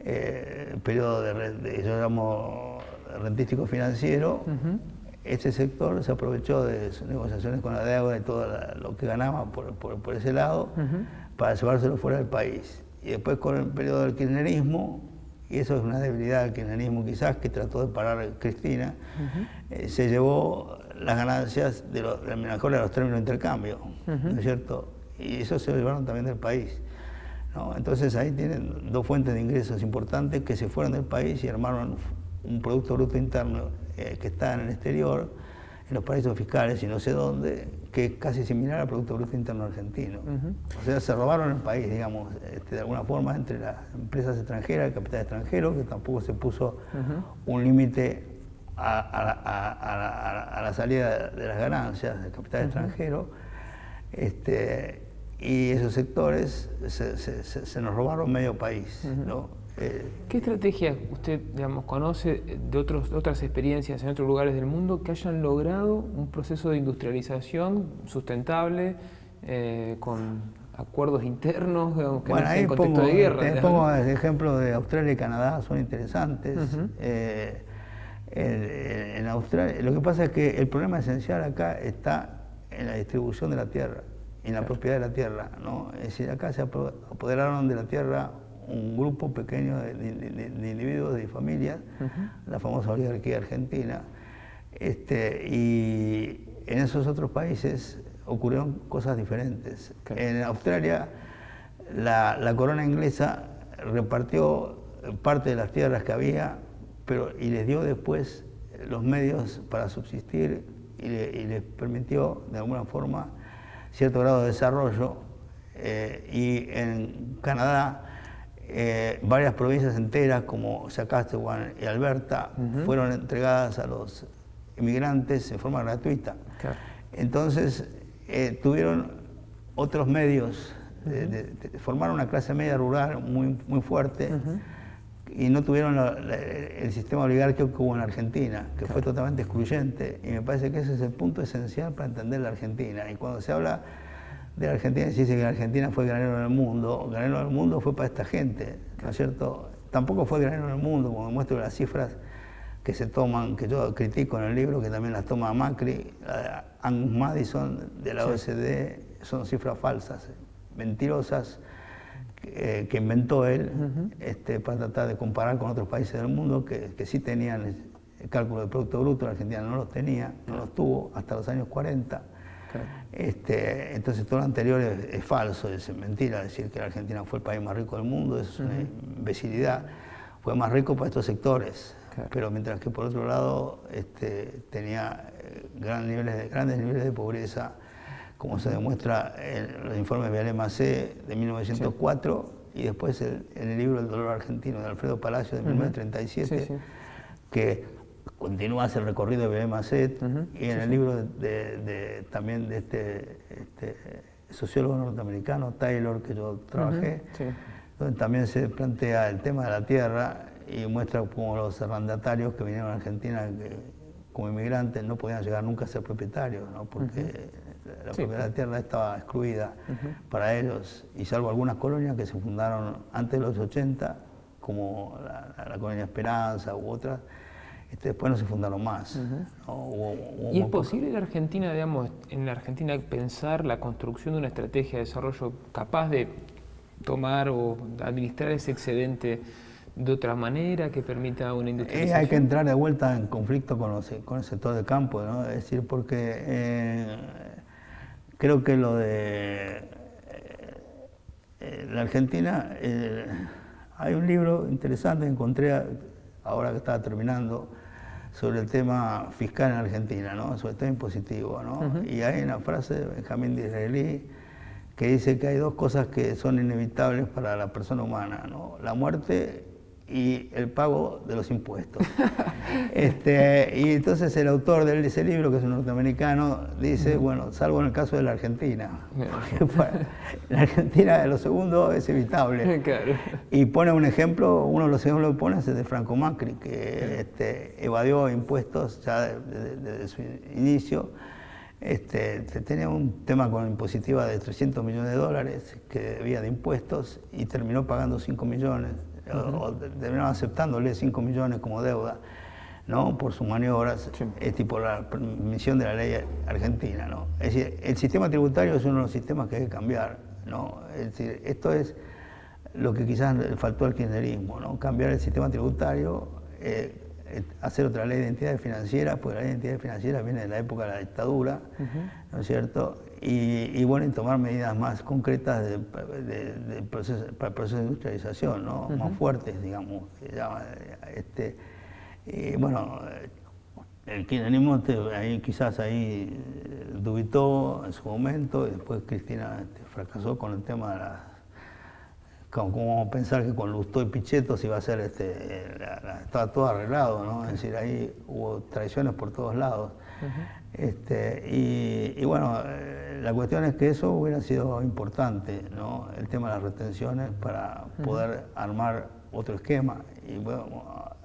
eh, el periodo de, de, yo llamo, rentístico financiero, uh-huh. este sector se aprovechó de sus negociaciones con la deuda y todo la, lo que ganaba por, por, por ese lado, uh-huh. para llevárselo fuera del país. Y después con el periodo del kirchnerismo, y eso es una debilidad del kirchnerismo quizás, que trató de parar Cristina, uh-huh. eh, se llevó las ganancias de los, de mejor de los términos de intercambio, uh-huh. ¿no es cierto? Y eso se lo llevaron también del país, ¿no? Entonces ahí tienen dos fuentes de ingresos importantes que se fueron del país y armaron un Producto Bruto Interno eh, que está en el exterior, en los paraísos fiscales y no sé dónde, que es casi similar al Producto Bruto Interno Argentino. Uh-huh. O sea, se robaron el país, digamos, este, de alguna forma, entre las empresas extranjeras, el capital extranjero, que tampoco se puso uh-huh. un límite a, a, a, a, a la salida de las ganancias del capital uh-huh. extranjero. Este, y esos sectores se, se, se, se nos robaron medio país, uh-huh. ¿no? ¿Qué estrategia usted, digamos, conoce de otros, otras experiencias en otros lugares del mundo que hayan logrado un proceso de industrialización sustentable, eh, con acuerdos internos, digamos, que bueno, no sea en contexto pongo, de guerra? Te pongo el ejemplo de Australia y Canadá, son interesantes. Uh-huh. eh, en, en Australia, lo que pasa es que el problema esencial acá está en la distribución de la tierra, en la claro. propiedad de la tierra, ¿no? Es decir, acá se apoderaron de la tierra un grupo pequeño de, de, de individuos y familias, uh-huh. la famosa oligarquía argentina, este, y en esos otros países ocurrieron cosas diferentes. Okay. En Australia, la, la corona inglesa repartió parte de las tierras que había, pero, y les dio después los medios para subsistir y, le, y les permitió, de alguna forma, cierto grado de desarrollo. Eh, y en Canadá, Eh, varias provincias enteras como Saskatchewan y Alberta uh-huh. fueron entregadas a los inmigrantes en forma gratuita. Claro. Entonces eh, tuvieron otros medios, uh-huh. de, de, de, formaron una clase media rural muy, muy fuerte uh-huh. y no tuvieron la, la, el sistema oligárquico que hubo en Argentina, que claro. fue totalmente excluyente, y me parece que ese es el punto esencial para entender la Argentina. Y cuando se habla de la Argentina, se dice que la Argentina fue granero en el mundo. Granero en el mundo fue para esta gente, ¿no es cierto? Tampoco fue granero en el mundo, como muestro las cifras que se toman, que yo critico en el libro, que también las toma Macri, Angus Madison de la O E C D, son cifras falsas, mentirosas, que, que inventó él uh-huh. este, para tratar de comparar con otros países del mundo que, que sí tenían el cálculo del Producto Bruto. La Argentina no los tenía, no los tuvo hasta los años cuarenta. Claro. Este, entonces todo lo anterior es, es falso, es mentira. Decir que la Argentina fue el país más rico del mundo es uh-huh. una imbecilidad. Fue más rico para estos sectores, claro. pero mientras que por otro lado este, tenía gran niveles de, grandes niveles de pobreza, como se demuestra en los informes de Alem-Macé de mil novecientos cuatro sí. y después el, en el libro El dolor argentino de Alfredo Palacio de uh-huh. mil novecientos treinta y siete, sí, sí. que continúas el recorrido de Belém-Macé uh-huh, y en sí, el libro de, de, de, también de este, este sociólogo norteamericano, Taylor, que yo trabajé, uh-huh, sí. donde también se plantea el tema de la tierra y muestra cómo los arrendatarios que vinieron a Argentina que, como inmigrantes no podían llegar nunca a ser propietarios, ¿no? Porque uh-huh. la sí, propiedad sí. de la tierra estaba excluida uh-huh. para ellos, y salvo algunas colonias que se fundaron antes de los ochenta, como la, la, la colonia Esperanza u otras, Este, después no se fundaron más. Uh-huh. ¿no? Hubo, hubo ¿Y es posible en la Argentina, digamos, en la Argentina pensar la construcción de una estrategia de desarrollo capaz de tomar o administrar ese excedente de otra manera que permita una industrialización? Eh, hay que entrar de vuelta en conflicto con, los, con el sector del campo, ¿no? Es decir, porque eh, creo que lo de eh, la Argentina, eh, hay un libro interesante que encontré a, ahora que estaba terminando, sobre el tema fiscal en Argentina, ¿no? Sobre el tema impositivo, ¿no? Uh-huh. Y hay una frase de Benjamín Disraeli que dice que hay dos cosas que son inevitables para la persona humana, ¿no? La muerte y el pago de los impuestos. este, y entonces el autor de ese libro, que es un norteamericano, dice, uh-huh. bueno, salvo en el caso de la Argentina, porque para la Argentina lo segundo es evitable. Claro. Y pone un ejemplo, uno de los ejemplos que pone es el de Franco Macri, que este, evadió impuestos ya desde, desde su inicio. Este, tenía un tema con impositiva de trescientos millones de dólares que debía de impuestos y terminó pagando cinco millones. Uh-huh. o terminaron aceptándole cinco millones como deuda, ¿no? Por sus maniobras, sí. este, por la misión de la ley argentina, ¿no? Es decir, el sistema tributario es uno de los sistemas que hay que cambiar, ¿no? Es decir, esto es lo que quizás faltó al kirchnerismo, ¿no? Cambiar el sistema tributario, eh, hacer otra ley de entidades financieras, porque la ley de entidades financieras viene de la época de la dictadura, uh-huh. ¿no es cierto? Y, y bueno, y tomar medidas más concretas de, de, de proceso, para el proceso de industrialización, ¿no? Uh-huh. Más fuertes, digamos. Este, y bueno, el kirchnerismo ahí quizás ahí dubitó en su momento, y después Cristina fracasó con el tema de las... Como pensar que con Lustó y Pichetto se iba a hacer este, la, la, estaba todo arreglado, ¿no? Es decir, ahí hubo traiciones por todos lados. Uh-huh. este, y, y bueno, la cuestión es que eso hubiera sido importante, ¿no? El tema de las retenciones para poder uh-huh. armar otro esquema. Y bueno,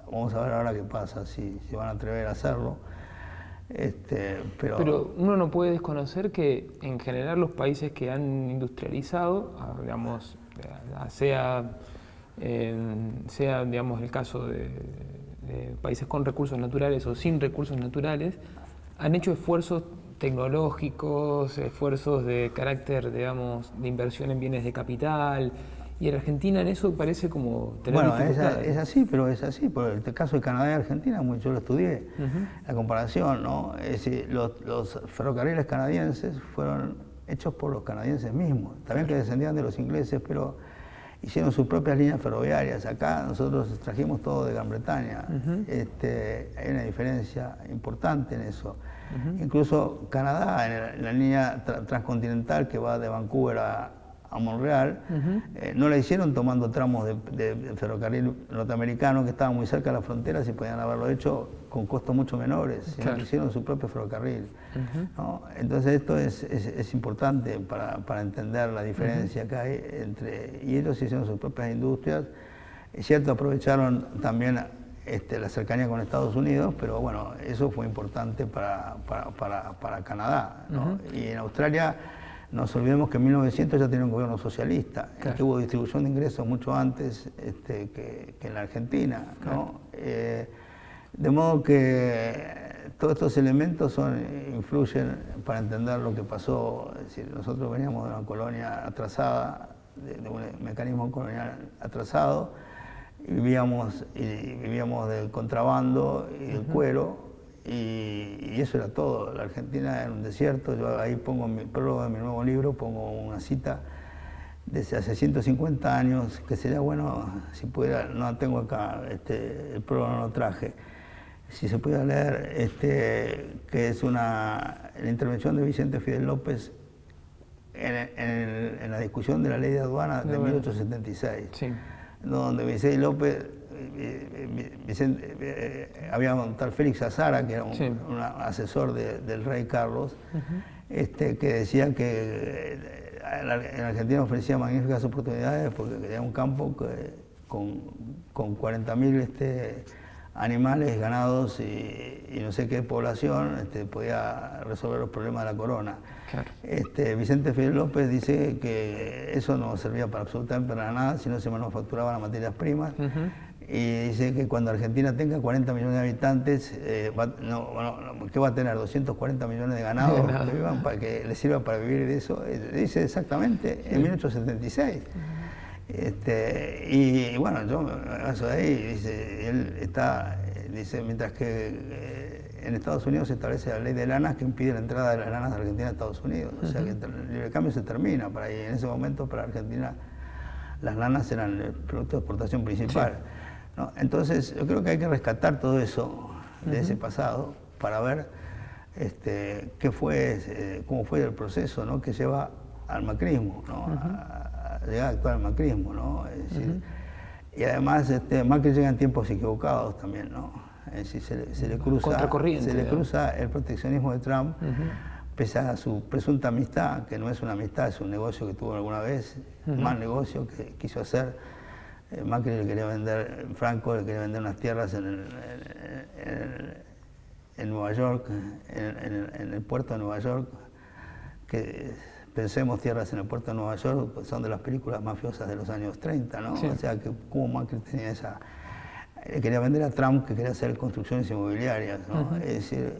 vamos a ver ahora qué pasa, si, si van a atrever a hacerlo. Este, pero... pero uno no puede desconocer que en general los países que han industrializado, digamos, sea, eh, sea digamos, el caso de, de países con recursos naturales o sin recursos naturales, han hecho esfuerzos tecnológicos, esfuerzos de carácter, digamos, de inversión en bienes de capital, y en Argentina en eso parece como tener bueno, dificultades. Es así, pero es así, por el caso de Canadá y Argentina, yo lo estudié, uh-huh. la comparación, ¿no? Es decir, los, los ferrocarriles canadienses fueron... hechos por los canadienses mismos, también que descendían de los ingleses, pero hicieron sus propias líneas ferroviarias. Acá nosotros trajimos todo de Gran Bretaña. Uh-huh. este, hay una diferencia importante en eso. Uh-huh. Incluso Canadá, en, el, en la línea tra transcontinental que va de Vancouver a, a Montreal, uh-huh. eh, no la hicieron tomando tramos de, de ferrocarril norteamericano que estaban muy cerca de la frontera, si podían haberlo hecho con costos mucho menores, sino claro. que hicieron su propio ferrocarril. Uh-huh. ¿no? Entonces esto es, es, es importante para, para entender la diferencia uh-huh. que hay entre... Y ellos hicieron sus propias industrias. Es cierto, aprovecharon también este, la cercanía con Estados Unidos, pero bueno, eso fue importante para, para, para, para Canadá. ¿no? Uh-huh. Y en Australia... No nos olvidemos que en mil novecientos ya tenía un gobierno socialista, claro. que hubo distribución de ingresos mucho antes este, que, que en la Argentina. Claro. ¿no? Eh, de modo que todos estos elementos son, influyen para entender lo que pasó. Es decir, nosotros veníamos de una colonia atrasada, de, de un mecanismo colonial atrasado, y vivíamos, y vivíamos del contrabando y del uh-huh. cuero. Y, y eso era todo. La Argentina era un desierto. Yo ahí pongo en mi prólogo de mi nuevo libro, pongo una cita desde hace ciento cincuenta años, que sería bueno, si pudiera, no tengo acá, este, el prólogo no lo traje, si se pudiera leer, este, que es una, la intervención de Vicente Fidel López en, en, en la discusión de la ley de aduana de mil ochocientos setenta y seis, sí. donde Vicente López... Vicente, eh, había un tal Félix Azara, que era un, sí. un asesor de, del rey Carlos, uh-huh. este, que decía que en Argentina ofrecía magníficas oportunidades porque tenía un campo que, con, con cuarenta mil este, animales, ganados y, y no sé qué población, este, podía resolver los problemas de la corona. Claro. Este, Vicente Fidel López dice que eso no servía para absolutamente para nada si no se manufacturaban las materias primas. Uh-huh. Y dice que cuando Argentina tenga cuarenta millones de habitantes, eh, va, no, no, ¿qué va a tener? doscientos cuarenta millones de ganados que, vivan para que les sirva para vivir de eso. Dice exactamente, sí. en mil ochocientos setenta y seis. Este, y, y bueno, yo eso de ahí, dice, él está, dice, mientras que eh, en Estados Unidos se establece la ley de lanas que impide la entrada de las lanas de Argentina a Estados Unidos. Uh-huh. O sea que el libre cambio se termina para ahí. En ese momento para Argentina las lanas eran el producto de exportación principal. Sí. ¿No? Entonces, yo creo que hay que rescatar todo eso de uh-huh. ese pasado para ver este, qué fue, eh, cómo fue el proceso, ¿no? que lleva al macrismo, ¿no? uh-huh. a, a llegar a actuar al macrismo. ¿no? Es decir, uh-huh. Y además, este, Macri llega en tiempos equivocados también. ¿no? Es decir, se le, se le cruza, se le cruza el proteccionismo de Trump, uh-huh. pese a su presunta amistad, que no es una amistad, es un negocio que tuvo alguna vez, uh-huh. mal negocio que quiso hacer. Macri le quería vender, Franco le quería vender unas tierras en, el, en, el, en Nueva York, en, en, en el puerto de Nueva York, que pensemos tierras en el puerto de Nueva York, pues son de las películas mafiosas de los años treinta, ¿no? Sí. O sea, que como Macri tenía esa... Le quería vender a Trump, que quería hacer construcciones inmobiliarias, ¿no? Uh-huh. Es decir,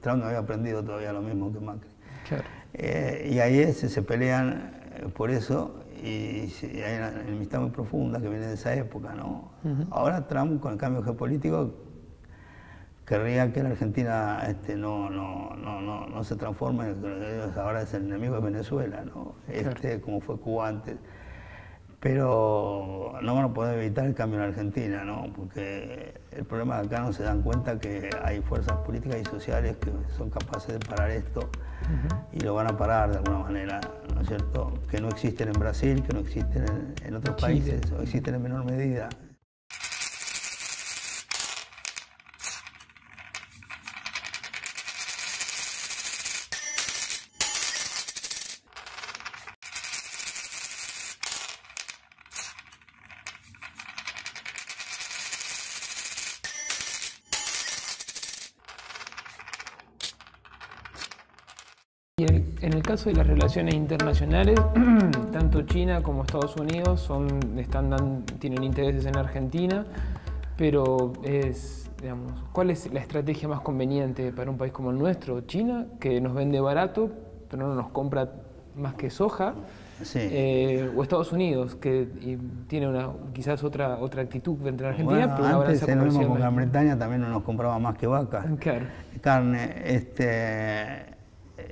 Trump no había aprendido todavía lo mismo que Macri. Claro. Eh, y ahí se, se pelean por eso. Y hay una enemistad muy profunda que viene de esa época, ¿no? Uh-huh. Ahora Trump, con el cambio geopolítico, querría que la Argentina este, no, no, no, no, no se transforme, en, ahora es el enemigo de Venezuela, ¿no? Claro. Este, como fue Cuba antes. Pero no van a poder evitar el cambio en Argentina, ¿no? Porque el problema es que acá no se dan cuenta que hay fuerzas políticas y sociales que son capaces de parar esto uh-huh. y lo van a parar de alguna manera, ¿no es cierto? Que no existen en Brasil, que no existen en, en otros Chile. países, o existen en menor medida. En el caso de las relaciones internacionales, tanto China como Estados Unidos son, están dan, tienen intereses en Argentina, pero es, digamos, ¿cuál es la estrategia más conveniente para un país como el nuestro? China, que nos vende barato, pero no nos compra más que soja, sí. eh, o Estados Unidos, que tiene una, quizás otra, otra actitud frente a Argentina, bueno, pero antes el mismo con Gran Bretaña también no nos compraba más que vacas, claro. carne, este...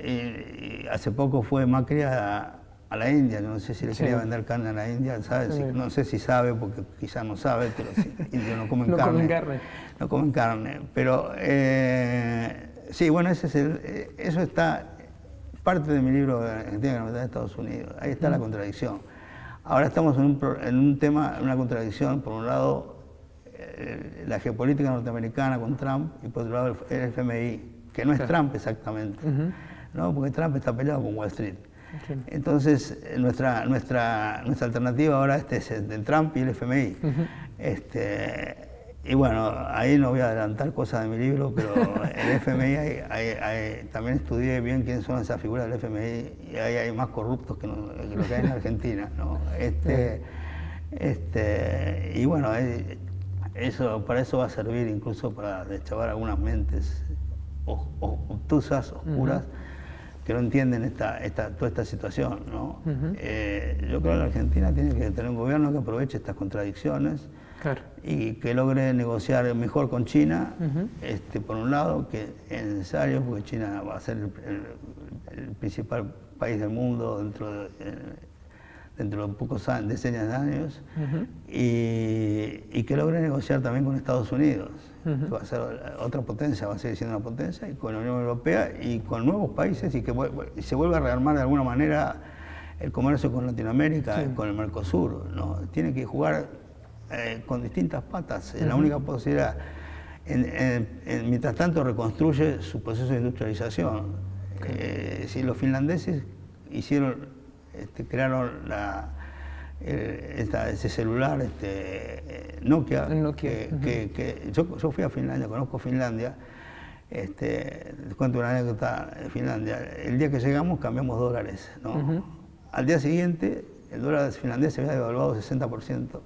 Y, y hace poco fue Macri a, a la India, no sé si le quería sí. vender carne a la India, ¿sabes? Sí. No sé si sabe, porque quizás no sabe, pero sí, indios no comen no carne. Comen carne. No comen carne. Pero eh, sí, bueno, ese es el, eso está parte de mi libro de Argentina de Estados Unidos. Ahí está mm. la contradicción. Ahora estamos en un, en un tema, en una contradicción, por un lado eh, la geopolítica norteamericana con Trump y por otro lado el, el F M I. Que no es claro. Trump exactamente, uh-huh. ¿no? Porque Trump está peleado con Wall Street. Sí. Entonces, nuestra, nuestra, nuestra alternativa ahora este es el Trump y el F M I. Uh-huh. este, y bueno, ahí no voy a adelantar cosas de mi libro, pero el F M I, hay, hay, hay, también estudié bien quiénes son esas figuras del F M I, y ahí hay más corruptos que, no, que lo que hay en Argentina, ¿no? Este, uh-huh. este, y bueno, eso, para eso va a servir incluso para deschavar algunas mentes. O, o, obtusas, oscuras, uh-huh. que no entienden esta, esta, toda esta situación, ¿no? Uh-huh. eh, yo creo que la Argentina tiene que tener un gobierno que aproveche estas contradicciones claro. y que logre negociar mejor con China, uh-huh. este, por un lado, que es necesario, porque China va a ser el, el, el principal país del mundo dentro de, dentro de pocos años, decenas de años, uh-huh. y, y que logre negociar también con Estados Unidos. Uh-huh. Va a ser otra potencia, va a seguir siendo una potencia, y con la Unión Europea y con nuevos países, y que y se vuelva a rearmar de alguna manera el comercio con Latinoamérica, sí. con el Mercosur, ¿no? Tiene que jugar eh, con distintas patas, uh-huh. la única posibilidad, en, en, en, mientras tanto reconstruye su proceso de industrialización. Okay. Eh, si los finlandeses hicieron, este, crearon la... Esta, ese celular, este, Nokia, Nokia. Que, uh-huh. que, que yo, yo fui a Finlandia, conozco Finlandia, este, les cuento una anécdota de Finlandia, el día que llegamos cambiamos dólares, ¿no? Uh-huh. Al día siguiente el dólar finlandés se había devaluado sesenta por ciento,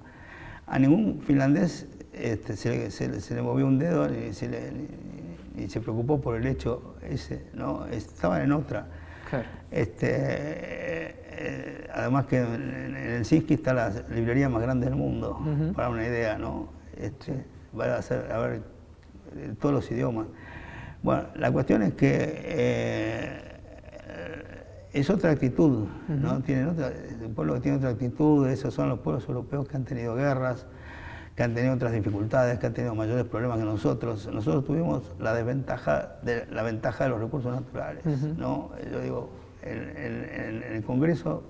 a ningún finlandés este, se, se, se le movió un dedo ni se, le, ni, ni se preocupó por el hecho ese, ¿no? Estaban en otra. Claro. Este, eh, eh, además que en, en Helsinki está la librería más grande del mundo, uh-huh. para una idea, ¿no? Este, va a hacer, a ver, todos los idiomas. Bueno, la cuestión es que eh, es otra actitud, uh-huh. ¿no? Tienen otra, el pueblo que tiene otra actitud, esos son los pueblos europeos que han tenido guerras, que han tenido otras dificultades, que han tenido mayores problemas que nosotros. Nosotros tuvimos la desventaja de la ventaja de los recursos naturales, uh-huh. ¿no? Yo digo, en, en, en el Congreso,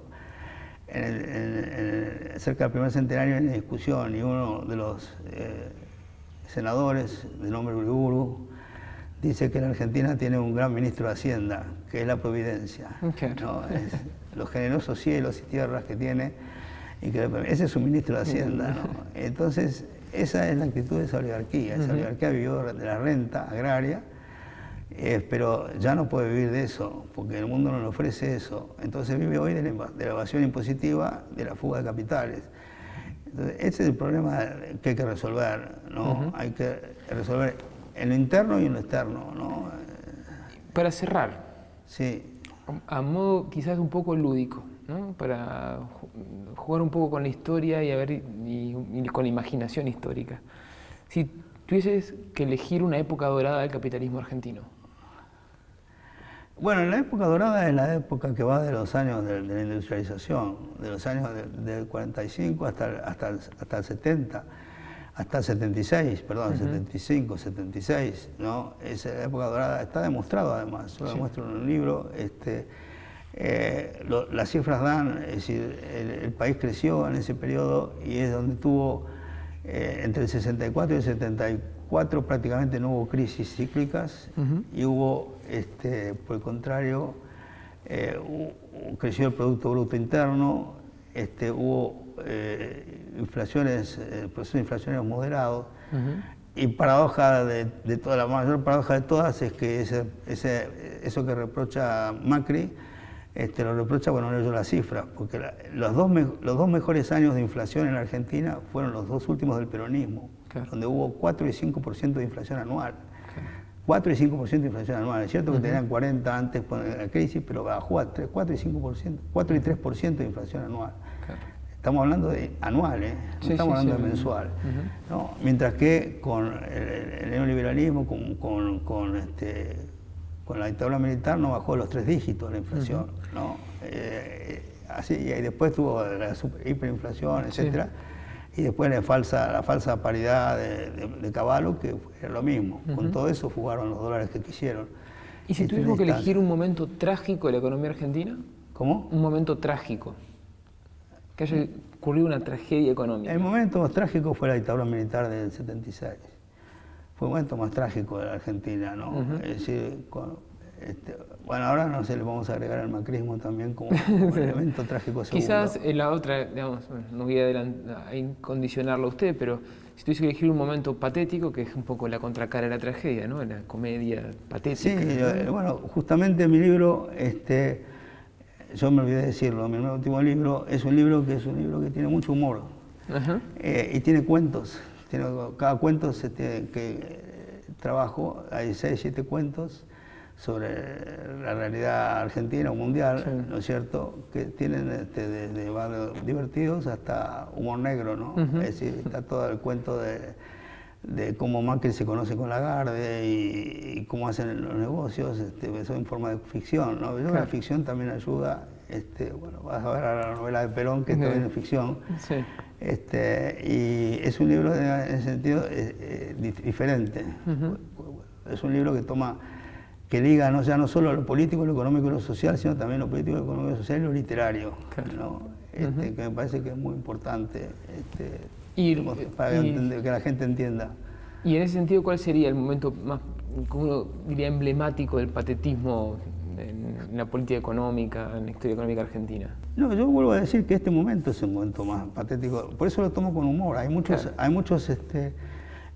en el, en el, cerca del primer centenario, en la discusión, y uno de los eh, senadores, de nombre Uriburu, dice que la Argentina tiene un gran ministro de Hacienda, que es la providencia, okay. ¿no? Es los generosos cielos y tierras que tiene. Y que ese es su ministro de Hacienda, ¿no? Entonces, esa es la actitud de esa oligarquía. Esa uh-huh. oligarquía vivió de la renta agraria, eh, pero ya no puede vivir de eso, porque el mundo no le ofrece eso. Entonces vive hoy de la, de la evasión impositiva, de la fuga de capitales. Entonces, ese es el problema que hay que resolver, ¿no? Uh-huh. Hay que resolver en lo interno y en lo externo, ¿no? Para cerrar, sí. a modo quizás un poco lúdico, ¿no? Para jugar un poco con la historia y, a ver, y, y con la imaginación histórica. Si tuvieses que elegir una época dorada del capitalismo argentino. Bueno, la época dorada es la época que va de los años de, de la industrialización, de los años del de cuarenta y cinco hasta, hasta, hasta el setenta, hasta el setenta y seis, perdón, uh-huh. setenta y cinco, setenta y seis, ¿no? Esa es la época dorada, está demostrado además, yo lo sí. demuestro en un libro, este, eh, lo, las cifras dan, es decir, el, el país creció en ese periodo y es donde tuvo, eh, entre el sesenta y cuatro y el setenta y cuatro prácticamente no hubo crisis cíclicas uh-huh. y hubo, este, por el contrario, eh, hubo, creció el Producto Bruto Interno, este, hubo eh, inflaciones, eh, procesos inflacionarios moderados uh-huh. y paradoja de, de toda, la mayor paradoja de todas es que ese, ese, eso que reprocha Macri, este, lo reprocha, bueno, no leyó las cifras, porque la, los, dos me, los dos mejores años de inflación en la Argentina fueron los dos últimos del peronismo, claro. donde hubo cuatro y cinco por ciento de inflación anual. cuatro y cinco por ciento de inflación anual. Es cierto que uh-huh. tenían cuarenta antes de la crisis, pero bajó a tres, cuatro y cinco por ciento, cuatro y tres por ciento de inflación anual. Claro. Estamos hablando de anual, ¿eh? No sí, estamos sí, hablando sí, de mensual. Uh-huh. ¿no? Mientras que con el, el neoliberalismo, con, con, con, este, con la dictadura militar, no bajó los tres dígitos la inflación. Uh-huh. ¿no? Eh, así, y después tuvo la super, hiperinflación, etcétera. Sí. Y después la falsa, la falsa paridad de, de, de Cavallo, que era lo mismo. Uh-huh. Con todo eso jugaron los dólares que quisieron. ¿Y si tuvimos que elegir un momento trágico de la economía argentina? ¿Cómo? Un momento trágico. Que haya ocurrido una tragedia económica. El momento más trágico fue la dictadura militar del setenta y seis. Fue el momento más trágico de la Argentina, ¿no? Uh-huh. Es decir, con, este, bueno, ahora no sé, le vamos a agregar al macrismo también como, como sí. elemento trágico segundo. Quizás en la otra, digamos, bueno, no voy a incondicionarlo a usted, pero si tuviese que elegir un momento patético, que es un poco la contracara de la tragedia, ¿no? La comedia patética. Sí, yo, bueno, justamente en mi libro, este, yo me olvidé decirlo, mi último libro es un libro que es un libro que tiene mucho humor. Ajá. Eh, y tiene cuentos. Tiene, cada cuento se tiene, que eh, trabajo, hay seis, siete cuentos sobre la realidad argentina o mundial, sí. ¿no es cierto?, que tienen este, desde barrios divertidos hasta humor negro, ¿no? Uh-huh. Es decir, está todo el cuento de, de cómo Macri se conoce con Lagarde y, y cómo hacen los negocios, este, eso en forma de ficción, ¿no? Claro. La ficción también ayuda, este, bueno, vas a ver a la novela de Perón, que uh-huh. también es ficción, sí. este, y es un libro en ese sentido eh, diferente, uh-huh. es un libro que toma... que liga no, ya no solo lo político, lo económico y lo social, sino también lo político, lo económico y lo social y lo literario, claro. ¿no? este, uh-huh. que me parece que es muy importante este, y, digamos, para y, entender, que la gente entienda. Y en ese sentido, ¿cuál sería el momento más, como uno diría, emblemático del patetismo en, en la política económica, en la historia económica argentina? No, yo vuelvo a decir que este momento es el momento más patético, por eso lo tomo con humor, hay muchos... Claro. Hay muchos este,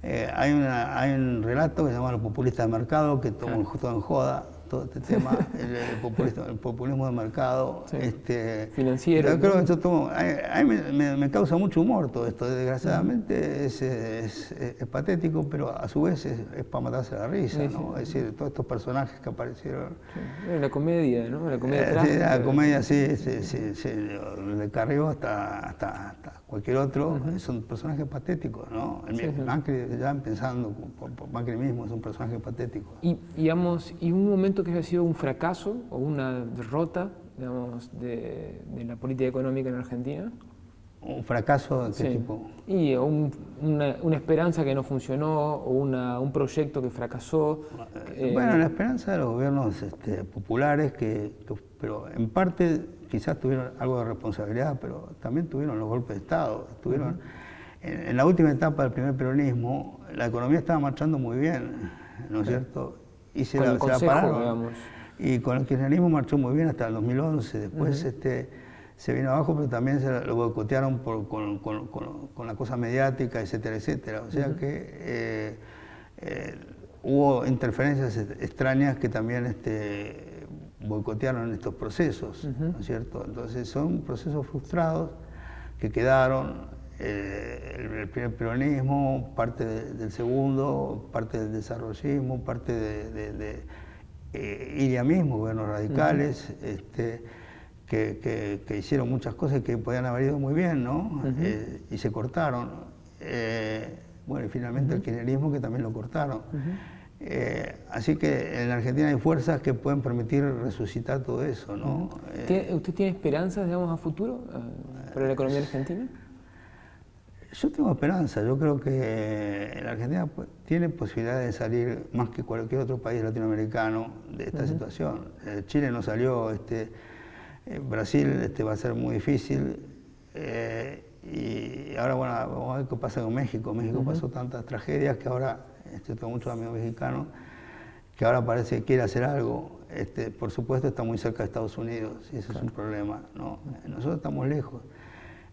Eh, hay, una, hay un relato que se llama Los populistas de mercado, que toman justo en joda todo este tema, el, el, populista, el populismo de mercado. Sí. Este, financiero. Yo creo que yo tomo, a, a mí me, me causa mucho humor todo esto, desgraciadamente es, es, es, es patético, pero a su vez es, es para matarse la risa, sí, ¿no? Sí. Es decir, todos estos personajes que aparecieron. Sí. La comedia, ¿no? La comedia eh, trágica. Sí, la comedia, sí, sí, sí, sí, de Carrió hasta, hasta, hasta cualquier otro, uh-huh. son personajes patéticos, ¿no? El, sí, sí. Macri, ya pensando por, por Macri mismo, es un personaje patético. Y, digamos, y un momento que haya sido un fracaso o una derrota, digamos, de, de la política económica en Argentina? ¿Un fracaso de qué sí. tipo? Y un, una, una esperanza que no funcionó o una, un proyecto que fracasó. Bueno, eh, la esperanza de los gobiernos este, populares, que, que, pero en parte quizás tuvieron algo de responsabilidad, pero también tuvieron los golpes de Estado. Tuvieron, uh-huh. en, en la última etapa del primer peronismo, la economía estaba marchando muy bien, ¿no es sí. cierto? Y se, la, consejo, se la pararon, digamos. Y con el kirchnerismo marchó muy bien hasta el dos mil once, después uh-huh. este, se vino abajo, pero también se lo boicotearon por, con, con, con, con la cosa mediática, etcétera, etcétera. O sea uh-huh. que eh, eh, hubo interferencias extrañas que también este, boicotearon estos procesos, uh-huh. ¿no es cierto? Entonces son procesos frustrados que quedaron... Eh, el, el primer peronismo, parte de, del segundo, parte del desarrollismo, parte de, de, de eh, iria mismo, gobiernos radicales, uh-huh. este, que, que, que hicieron muchas cosas que podían haber ido muy bien, ¿no? Uh-huh. eh, y se cortaron. Eh, bueno, y finalmente uh-huh. el kirchnerismo, que también lo cortaron. Uh-huh. Eh, así que en la Argentina hay fuerzas que pueden permitir resucitar todo eso, ¿no? ¿Tiene, ¿Usted tiene esperanzas, digamos, a futuro eh, para la economía argentina? Yo tengo esperanza. Yo creo que la Argentina tiene posibilidades de salir más que cualquier otro país latinoamericano de esta uh-huh. situación. Eh, Chile no salió, este, eh, Brasil este, va a ser muy difícil. Eh, y ahora, bueno, vamos a ver qué pasa con México. México uh-huh. pasó tantas tragedias que ahora... Este, tengo muchos amigos mexicanos que ahora parece que quiere hacer algo. Este, por supuesto está muy cerca de Estados Unidos y ese claro. es un problema, ¿no? Nosotros estamos lejos,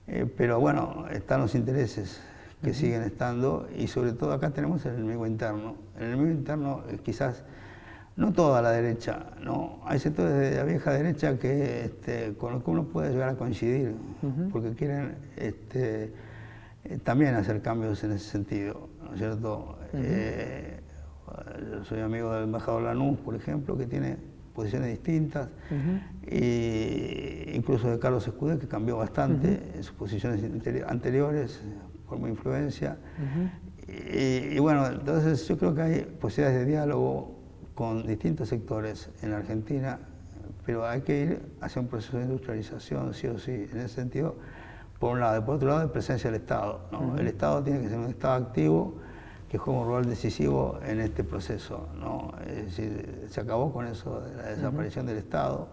eh, pero bueno, están los intereses que uh-huh. siguen estando y sobre todo acá tenemos el enemigo interno. El enemigo interno eh, quizás no toda la derecha, ¿no? Hay sectores de la vieja derecha que, este, con los que uno puede llegar a coincidir uh-huh. porque quieren este, eh, también hacer cambios en ese sentido, ¿no es cierto? Uh-huh. eh, yo soy amigo del embajador Lanús, por ejemplo, que tiene posiciones distintas, uh-huh. e incluso de Carlos Escudé, que cambió bastante uh-huh. en sus posiciones anteriores por mi influencia. Uh-huh. y, y bueno, entonces yo creo que hay posibilidades de diálogo con distintos sectores en la Argentina, pero hay que ir hacia un proceso de industrialización, sí o sí, en ese sentido, por un lado. Y por otro lado, la presencia del Estado, ¿no? Uh-huh. El Estado tiene que ser un Estado activo, que juega un rol decisivo en este proceso, ¿no? Es decir, se acabó con eso, de la desaparición uh-huh. del Estado.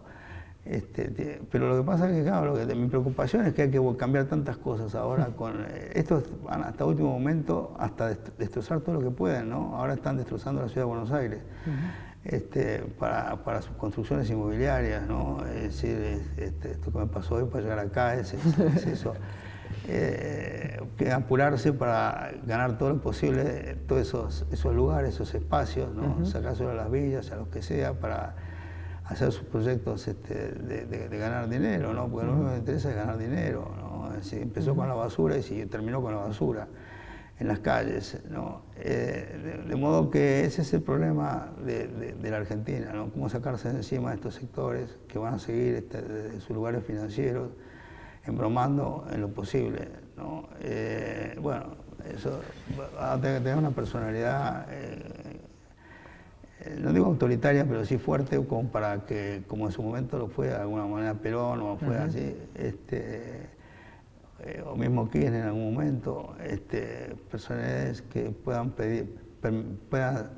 Este, te, pero lo que pasa es que, claro, lo que, mi preocupación es que hay que cambiar tantas cosas ahora. Con, eh, estos van hasta último momento, hasta dest destrozar todo lo que pueden, ¿no? Ahora están destrozando la ciudad de Buenos Aires uh-huh. este, para, para sus construcciones inmobiliarias, ¿no? Es decir, es, este, esto que me pasó hoy para llegar acá es, es, es eso. Eh, que apurarse para ganar todo lo posible todos esos, esos lugares, esos espacios, ¿no? Uh-huh. Sacárselo a las villas, a los que sea, para hacer sus proyectos este, de, de, de ganar dinero, ¿no? Porque uh-huh. lo único que me interesa es ganar dinero, ¿no? Es decir, empezó uh-huh. con la basura y siguió, terminó con la basura en las calles, ¿no? Eh, de, de modo que ese es el problema de, de, de la Argentina, ¿no? Cómo sacarse de encima de estos sectores que van a seguir este, de sus lugares financieros, embromando en lo posible, ¿no? Eh, bueno, eso va a tener que tener una personalidad, eh, eh, no digo autoritaria, pero sí fuerte, como para que, como en su momento lo fue de alguna manera Perón, o fue Ajá. así, este, eh, o mismo Kirchner en algún momento, este, personalidades que puedan pedir, per, puedan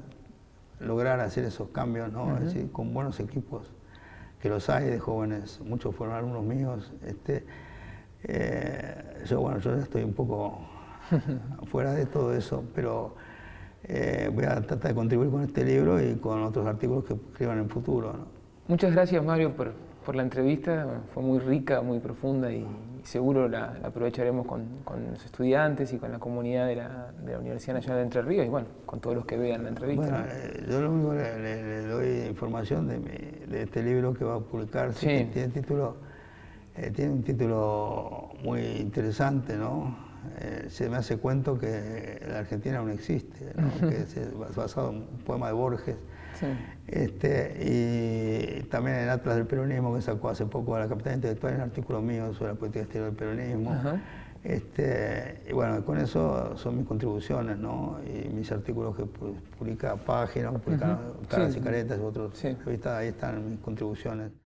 lograr hacer esos cambios, ¿no? Es decir, con buenos equipos, que los hay de jóvenes, muchos fueron alumnos míos, este, Eh, yo, bueno, yo ya estoy un poco fuera de todo eso, pero eh, voy a tratar de contribuir con este libro y con otros artículos que escriban en el futuro, ¿no? Muchas gracias, Mario, por, por la entrevista. Fue muy rica, muy profunda y, y seguro la, la aprovecharemos con, con los estudiantes y con la comunidad de la, de la Universidad Nacional de Entre Ríos y, bueno, con todos los que vean la entrevista. Bueno, ¿no? Yo lo único que le, le, le doy información de, mi, de este libro que va a publicarse, sí. que tiene título... Eh, tiene un título muy interesante, ¿no? Eh, se me hace cuento que la Argentina aún existe, ¿no? Uh-huh. que es basado en un poema de Borges. Sí. Este, y también en Atlas del Peronismo, que sacó hace poco a la capital intelectual, en un artículo mío sobre la política exterior del peronismo. Uh-huh. Este, y bueno, con eso son mis contribuciones, ¿no? Y mis artículos que publica Página, publica uh-huh. Caras sí. y Caretas, otros sí. revistas, ahí están mis contribuciones.